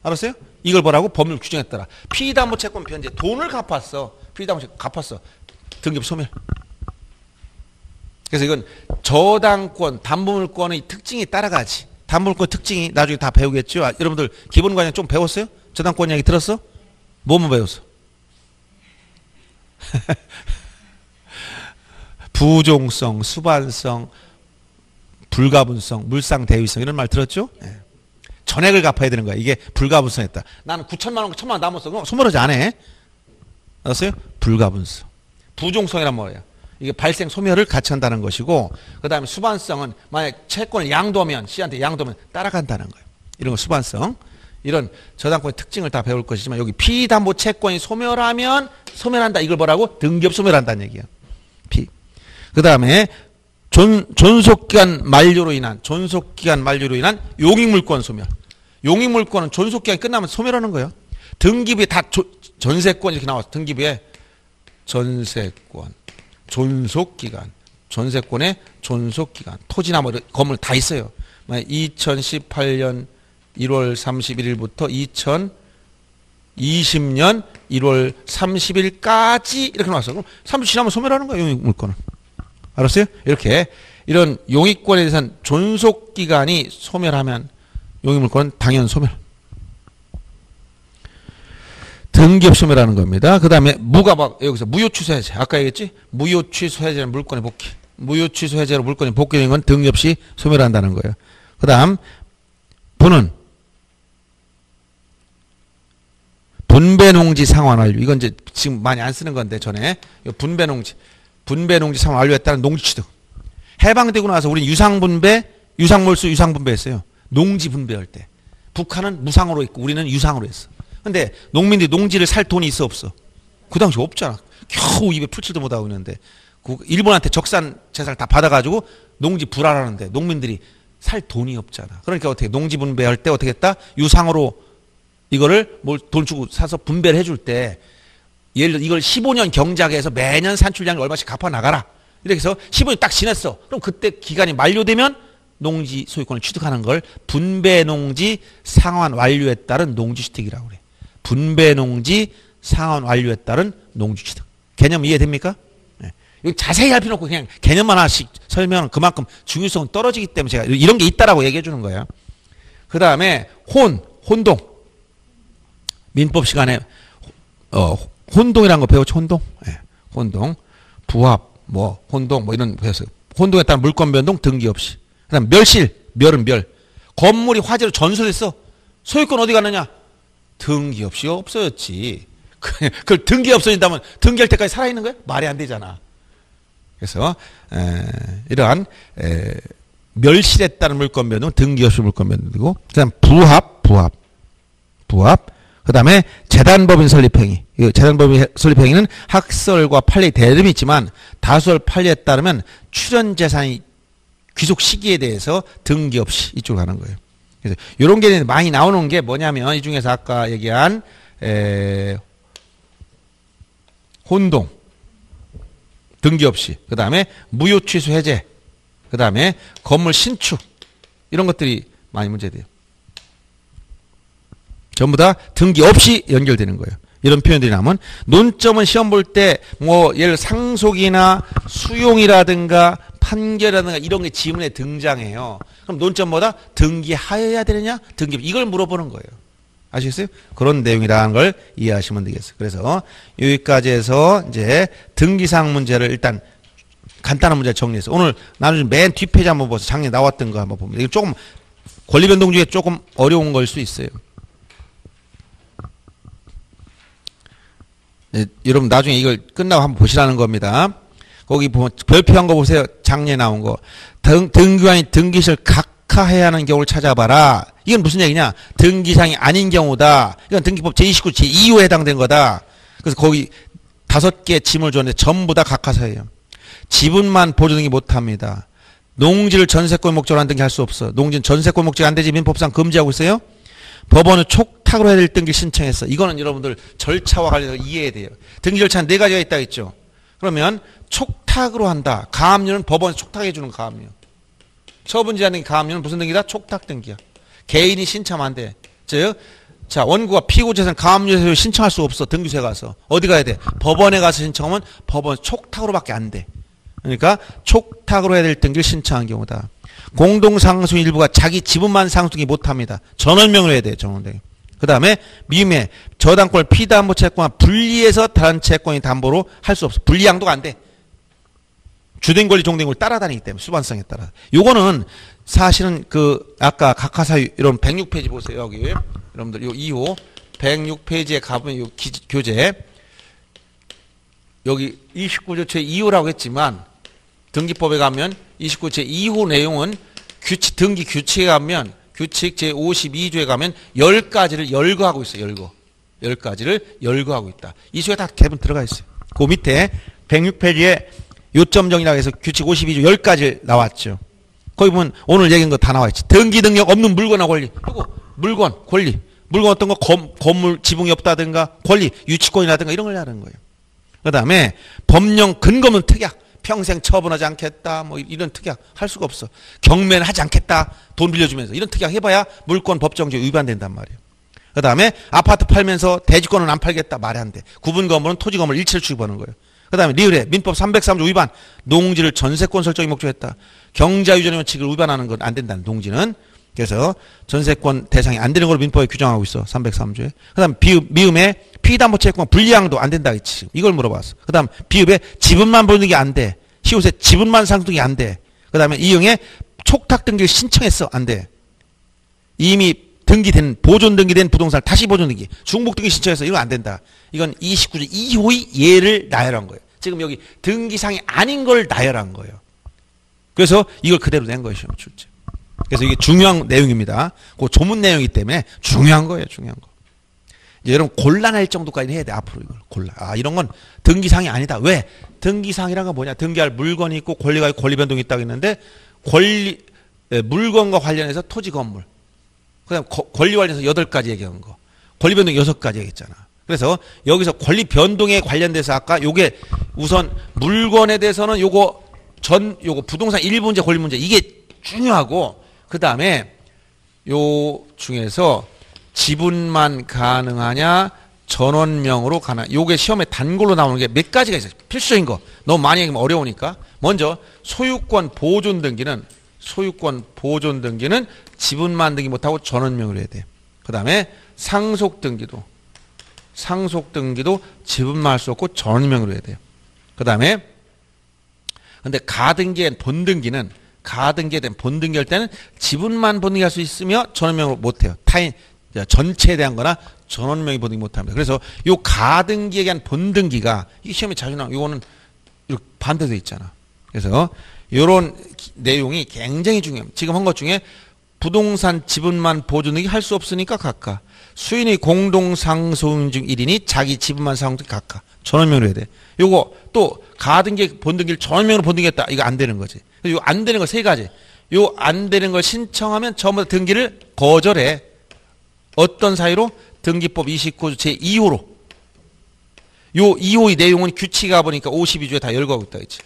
알았어요? 이걸 뭐라고? 법률 규정에 따라. 피담보 채권 변제. 돈을 갚았어. 피담보 채권 갚았어. 등기 소멸. 그래서 이건 저당권, 담보물권의 특징이 따라가지. 담보물권 특징이 나중에 다 배우겠죠. 아, 여러분들 기본관념 좀 배웠어요? 저당권 이야기 들었어? 뭐만 배웠어? 부종성, 수반성, 불가분성, 물상대위성 이런 말 들었죠? 네. 전액을 갚아야 되는 거야. 이게 불가분성했다. 나는 9천만 원, 1천만 원 남았어. 그럼 손버릇이 안 해. 알았어요? 불가분성. 부종성이란 뭐예요? 이게 발생 소멸을 같이 한다는 것이고, 그 다음에 수반성은 만약 채권을 양도하면, C한테 양도하면 따라간다는 거예요. 이런 거 수반성. 이런 저당권의 특징을 다 배울 것이지만, 여기 피담보 채권이 소멸하면 소멸한다. 이걸 뭐라고? 등기업 소멸한다는 얘기야. 피. 그 다음에 존속기간 만료로 인한, 용익물권 소멸. 용익물권은 존속기간이 끝나면 소멸하는 거예요. 등기부에 다 전세권 이렇게 나와서 등기부에 전세권. 존속기간, 전세권의 존속기간, 토지나 뭐 건물 다 있어요. 2018년 1월 31일부터 2020년 1월 30일까지 이렇게 나왔어요. 그럼 3주 지나면 소멸하는 거예요, 용익물권은. 알았어요? 이렇게 이런 용익권에 대해서는 존속기간이 소멸하면 용익물권은 당연 소멸. 등기업 소멸하는 겁니다. 그 다음에 무가 막 여기서 무효취소해제. 아까 얘기했지? 무효취소해제는 물권의 복귀. 무효취소해제로 물권이 복귀된 건 등기업시 소멸한다는 거예요. 그 다음 분은 분배농지 상환완료. 이건 이제 지금 많이 안 쓰는 건데 전에 분배농지 상환완료에 따른 농지취득. 해방되고 나서 우린 유상분배, 유상몰수, 유상분배 했어요. 농지 분배할 때. 북한은 무상으로 있고 우리는 유상으로 했어. 근데 농민들이 농지를 살 돈이 있어 없어? 그 당시 없잖아. 겨우 입에 풀칠도 못하고 있는데 일본한테 적산 재산을 다 받아가지고 농지 불화하는데 농민들이 살 돈이 없잖아. 그러니까 어떻게 농지 분배할 때 어떻게 했다? 유상으로 이거를 뭘 돈 주고 사서 분배를 해줄 때 예를 들어 이걸 15년 경작해서 매년 산출량을 얼마씩 갚아나가라. 이렇게 해서 15년 딱 지냈어. 그럼 그때 기간이 만료되면 농지 소유권을 취득하는 걸 분배농지 상환 완료에 따른 농지취득이라고 그래. 분배농지 상환 완료에 따른 농지취득. 개념 이해됩니까? 네. 이거 자세히 할 필요 없고 그냥 개념만 하나씩 설명은 그만큼 중요성은 떨어지기 때문에 제가 이런 게 있다라고 얘기해 주는 거예요. 그 다음에 혼동. 민법 시간에 혼동이라는 거 배웠죠? 혼동. 네. 혼동. 부합, 혼동, 이런 거 배웠어요. 혼동에 따른 물권 변동 등기 없이. 그 다음 멸실. 멸은 멸. 건물이 화재로 전소됐어. 소유권 어디 가느냐? 등기 없이 없어졌지. 그걸 등기 없어진다면 등기할 때까지 살아있는 거야? 말이 안 되잖아. 그래서 이러한 멸실에 따른 물권 변동은 등기 없이 물권 변동이고, 그다음 부합. 부합. 그 다음에 재단법인 설립행위. 재단법인 설립행위는 학설과 판례 대립이 있지만 다수월 판례에 따르면 출연재산이 귀속 시기에 대해서 등기 없이 이쪽으로 가는 거예요. 그래서 이런 게 많이 나오는 게 뭐냐면 이 중에서 아까 얘기한 혼동 등기 없이, 그 다음에 무효 취소 해제, 그 다음에 건물 신축, 이런 것들이 많이 문제돼요. 전부 다 등기 없이 연결되는 거예요. 이런 표현들이 나오면 논점은 시험 볼 때 뭐 예를 상속이나 수용이라든가 판결이라든가 이런 게 지문에 등장해요. 그럼 논점보다 등기하여야 되느냐, 등기 이걸 물어보는 거예요. 아시겠어요? 그런 내용이라는 걸 이해하시면 되겠어요. 그래서 여기까지 해서 이제 등기사항 문제를 일단 간단한 문제 정리해서 오늘 나는 맨 뒷페이지 한번 보세요. 작년에 나왔던 거 한번 보면 이거 조금 권리변동 중에 조금 어려운 걸 수 있어요. 네, 여러분 나중에 이걸 끝나고 한번 보시라는 겁니다. 거기 보면 별표한 거 보세요. 작년에 나온 거. 등기관이 등기실 각하해야 하는 경우를 찾아봐라. 이건 무슨 얘기냐? 등기상이 아닌 경우다. 이건 등기법 제29, 제2호에 해당된 거다. 그래서 거기 5개 지문을 줬는데 전부 다 각하사예요. 지분만 보조등기 못합니다. 농지를 전세권 목적으로 한 등기 할 수 없어. 농지는 전세권 목적이 안 되지 민법상 금지하고 있어요. 법원은 촉탁으로 해야 될 등기를 신청했어. 이거는 여러분들 절차와 관련해서 이해해야 돼요. 등기 절차는 4가지가 있다 했죠. 그러면 촉탁으로 한다. 가압류는 법원에서 촉탁해 주는 가압류. 처분제한 등기 가압류는 무슨 등기다? 촉탁 등기야. 개인이 신청하면 안 돼. 즉, 자, 원고가 피고 재산 가압류세를 신청할 수 없어. 등기소에 가서. 어디 가야 돼? 법원에 가서 신청하면 법원 촉탁으로밖에 안 돼. 그러니까 촉탁으로 해야 될 등기를 신청한 경우다. 공동상속인 일부가 자기 지분만 상속이 못합니다. 전원명으로 해야 돼요. 전원명으로. 그 다음에 미매, 저당권을 피담보 채권과 분리해서 다른 채권이 담보로 할 수 없어. 분리양도가 안 돼. 주된 권리, 종된 권리 따라다니기 때문에 수반성에 따라. 요거는 사실은 그 아까 각하사유 이런 106페이지 보세요. 여기 여러분들 요 2호 106페이지에 가보면 요 교재 여기 29조 제2호라고 했지만 등기법에 가면 29조 제2호 내용은 규칙 등기 규칙에 가면 규칙 제52조에 가면 10가지를 열거하고 있어요. 열거. 10가지를 열거하고 있다. 이 수에 다 개분 들어가 있어요. 그 밑에 106페이지에 요점정이라고 해서 규칙 52조 10가지 나왔죠. 거기 보면 오늘 얘기한 거 다 나와있지. 등기 능력 없는 물건이나 권리. 그리고 물건, 권리. 물건 어떤 거 건물 지붕이 없다든가 권리, 유치권이라든가 이런 걸 하는 거예요. 그 다음에 법령 근거 없는 특약. 평생 처분하지 않겠다. 뭐 이런 특약 할 수가 없어. 경매는 하지 않겠다. 돈 빌려주면서. 이런 특약 해봐야 물권 법정제 위반된단 말이에요. 그 다음에 아파트 팔면서 대지권은 안 팔겠다. 말이 안 돼. 구분 건물은 토지 건물 일체를 취급하는 거예요. 그 다음에 리을에 민법 303조 위반. 농지를 전세권 설정이 목적했다. 경자유전 원칙을 위반하는 건 안 된다는 농지는. 그래서 전세권 대상이 안 되는 걸로 민법에 규정하고 있어. 303조에. 그 다음 미음에 피담보 채권 불리양도 안 된다. 이걸 물어봤어. 그 다음 비읍에 지분만 보는 게 안 돼. 시옷에 지분만 상속이 안 돼. 그 다음에 이응에 촉탁 등기를 신청했어. 안 돼. 이미 등기된 보존 등기된 부동산을 다시 보존 등기. 중복 등기 신청해서 이건 안 된다. 이건 29조 2호의 예를 나열한 거예요. 지금 여기 등기상이 아닌 걸 나열한 거예요. 그래서 이걸 그대로 낸 거예요. 시험 출제. 그래서 이게 중요한 내용입니다. 그 조문 내용이기 때문에 중요한 거예요. 중요한 거. 이제 여러분 곤란할 정도까지 해야 돼. 앞으로 이걸 곤란. 아, 이런 건 등기상이 아니다. 왜? 등기상이란 건 뭐냐? 등기할 물건이 있고 권리가 있고 권리 변동이 있다고 했는데 권리 물건과 관련해서 토지 건물. 그다음 권리 관련해서 8가지 얘기한 거. 권리 변동 6가지 얘기했잖아. 그래서 여기서 권리 변동에 관련돼서 아까 요게 우선 물건에 대해서는 요거 요거 부동산 일부 문제 권리 문제 이게 중요하고 그다음에 요 중에서 지분만 가능하냐 전원명으로 가능하냐 요게 시험에 단골로 나오는 게 몇 가지가 있어요. 필수인 거. 너무 많이 얘기하면 어려우니까. 먼저 소유권 보존 등기는 지분만 등기 못하고 전원명으로 해야 돼요. 그 다음에 상속등기도 지분만 할 수 없고 전원명으로 해야 돼요. 그 다음에 근데 가등기에 대한 본등기할 때는 지분만 본등기할 수 있으며 전원명으로 못해요. 타인 전체에 대한 거나 전원명이 본등기 못합니다. 그래서 요 가등기에 대한 본등기가 이 시험에 자주 나오고 요거는 이렇게 반대도 있잖아. 그래서 요런 내용이 굉장히 중요합니다. 지금 한 것 중에 부동산 지분만 보존등기 할 수 없으니까 각하. 수인이 공동상소인 중 1인이 자기 지분만 상호등 각하. 전원명으로 해야 돼. 요거 또 가등기 본등기를 전원명으로 본등기했다. 이거 안 되는 거지. 요 안 되는 거 세 가지. 요 안 되는 걸 신청하면 전부 다 등기를 거절해. 어떤 사유로? 등기법 29조 제2호로. 요 2호의 내용은 규칙이가 보니까 52조에 다 열거하고 있다. 그치?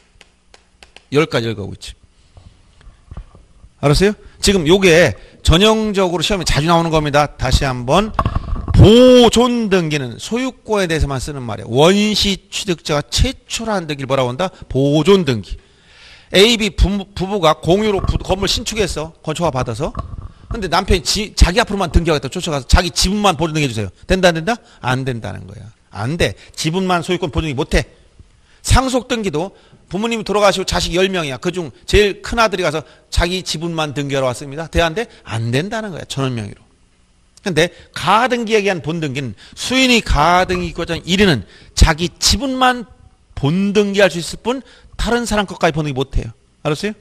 10가지 열거하고 있지. 알았어요? 지금 요게 전형적으로 시험에 자주 나오는 겁니다. 다시 한번. 보존등기는 소유권에 대해서만 쓰는 말이야. 원시 취득자가 최초라는 등기를 뭐라고 한다? 보존등기. AB 부부가 공유로 건물 신축했어. 건축허가 받아서. 근데 남편이 자기 앞으로만 등기하겠다. 쫓아가서 자기 지분만 보존등기해주세요. 된다 안 된다? 안 된다는 거야. 안 돼. 지분만 소유권 보존등기 못해. 상속등기도 부모님이 돌아가시고 자식 10명이야. 그중 제일 큰 아들이 가서 자기 지분만 등기하러 왔습니다. 돼 안 돼? 안 된다는 거야. 전원명의로. 근데 가등기에 의한 본등기는 수인이 가등기권자 1위는 자기 지분만 본등기할 수 있을 뿐 다른 사람 것까지 본등기 못해요. 알았어요?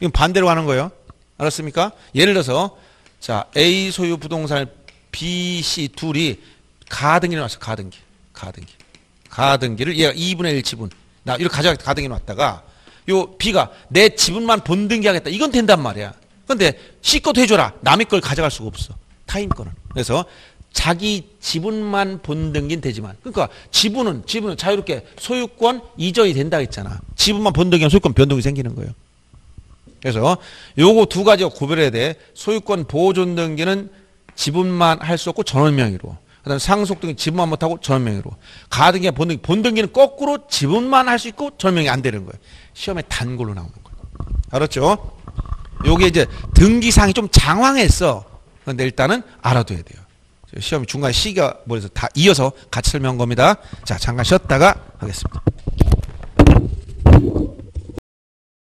이건 반대로 하는 거예요. 알았습니까? 예를 들어서 자 A 소유 부동산을 B, C 둘이 가등기를 놨어. 가등기를 얘가 2분의 1 지분 나 이렇게 가져가겠다 가등기 놨다가 요 B가 내 지분만 본등기 하겠다 이건 된단 말이야. 근데 C 것도 해줘라. 남의 걸 가져갈 수가 없어. 타임 거는. 그래서 자기 지분만 본등기는 되지만 그러니까 지분은 자유롭게 소유권 이전이 된다 했잖아. 지분만 본등기하면 소유권 변동이 생기는 거예요. 그래서 요거 두 가지와 구별해야 돼. 소유권 보존등기는 지분만 할 수 없고 전원명의로. 그다음 상속등기 지분만 못하고 전원명의로. 가등기와 본등기는 거꾸로 지분만 할 수 있고 전원명의 안 되는 거예요. 시험에 단골로 나오는 거예요. 알았죠? 요게 이제 등기상이 좀 장황했어. 근데 일단은 알아둬야 돼요. 시험이 중간에 시기가 뭐래서 다 이어서 같이 설명한 겁니다. 자, 잠깐 쉬었다가 하겠습니다.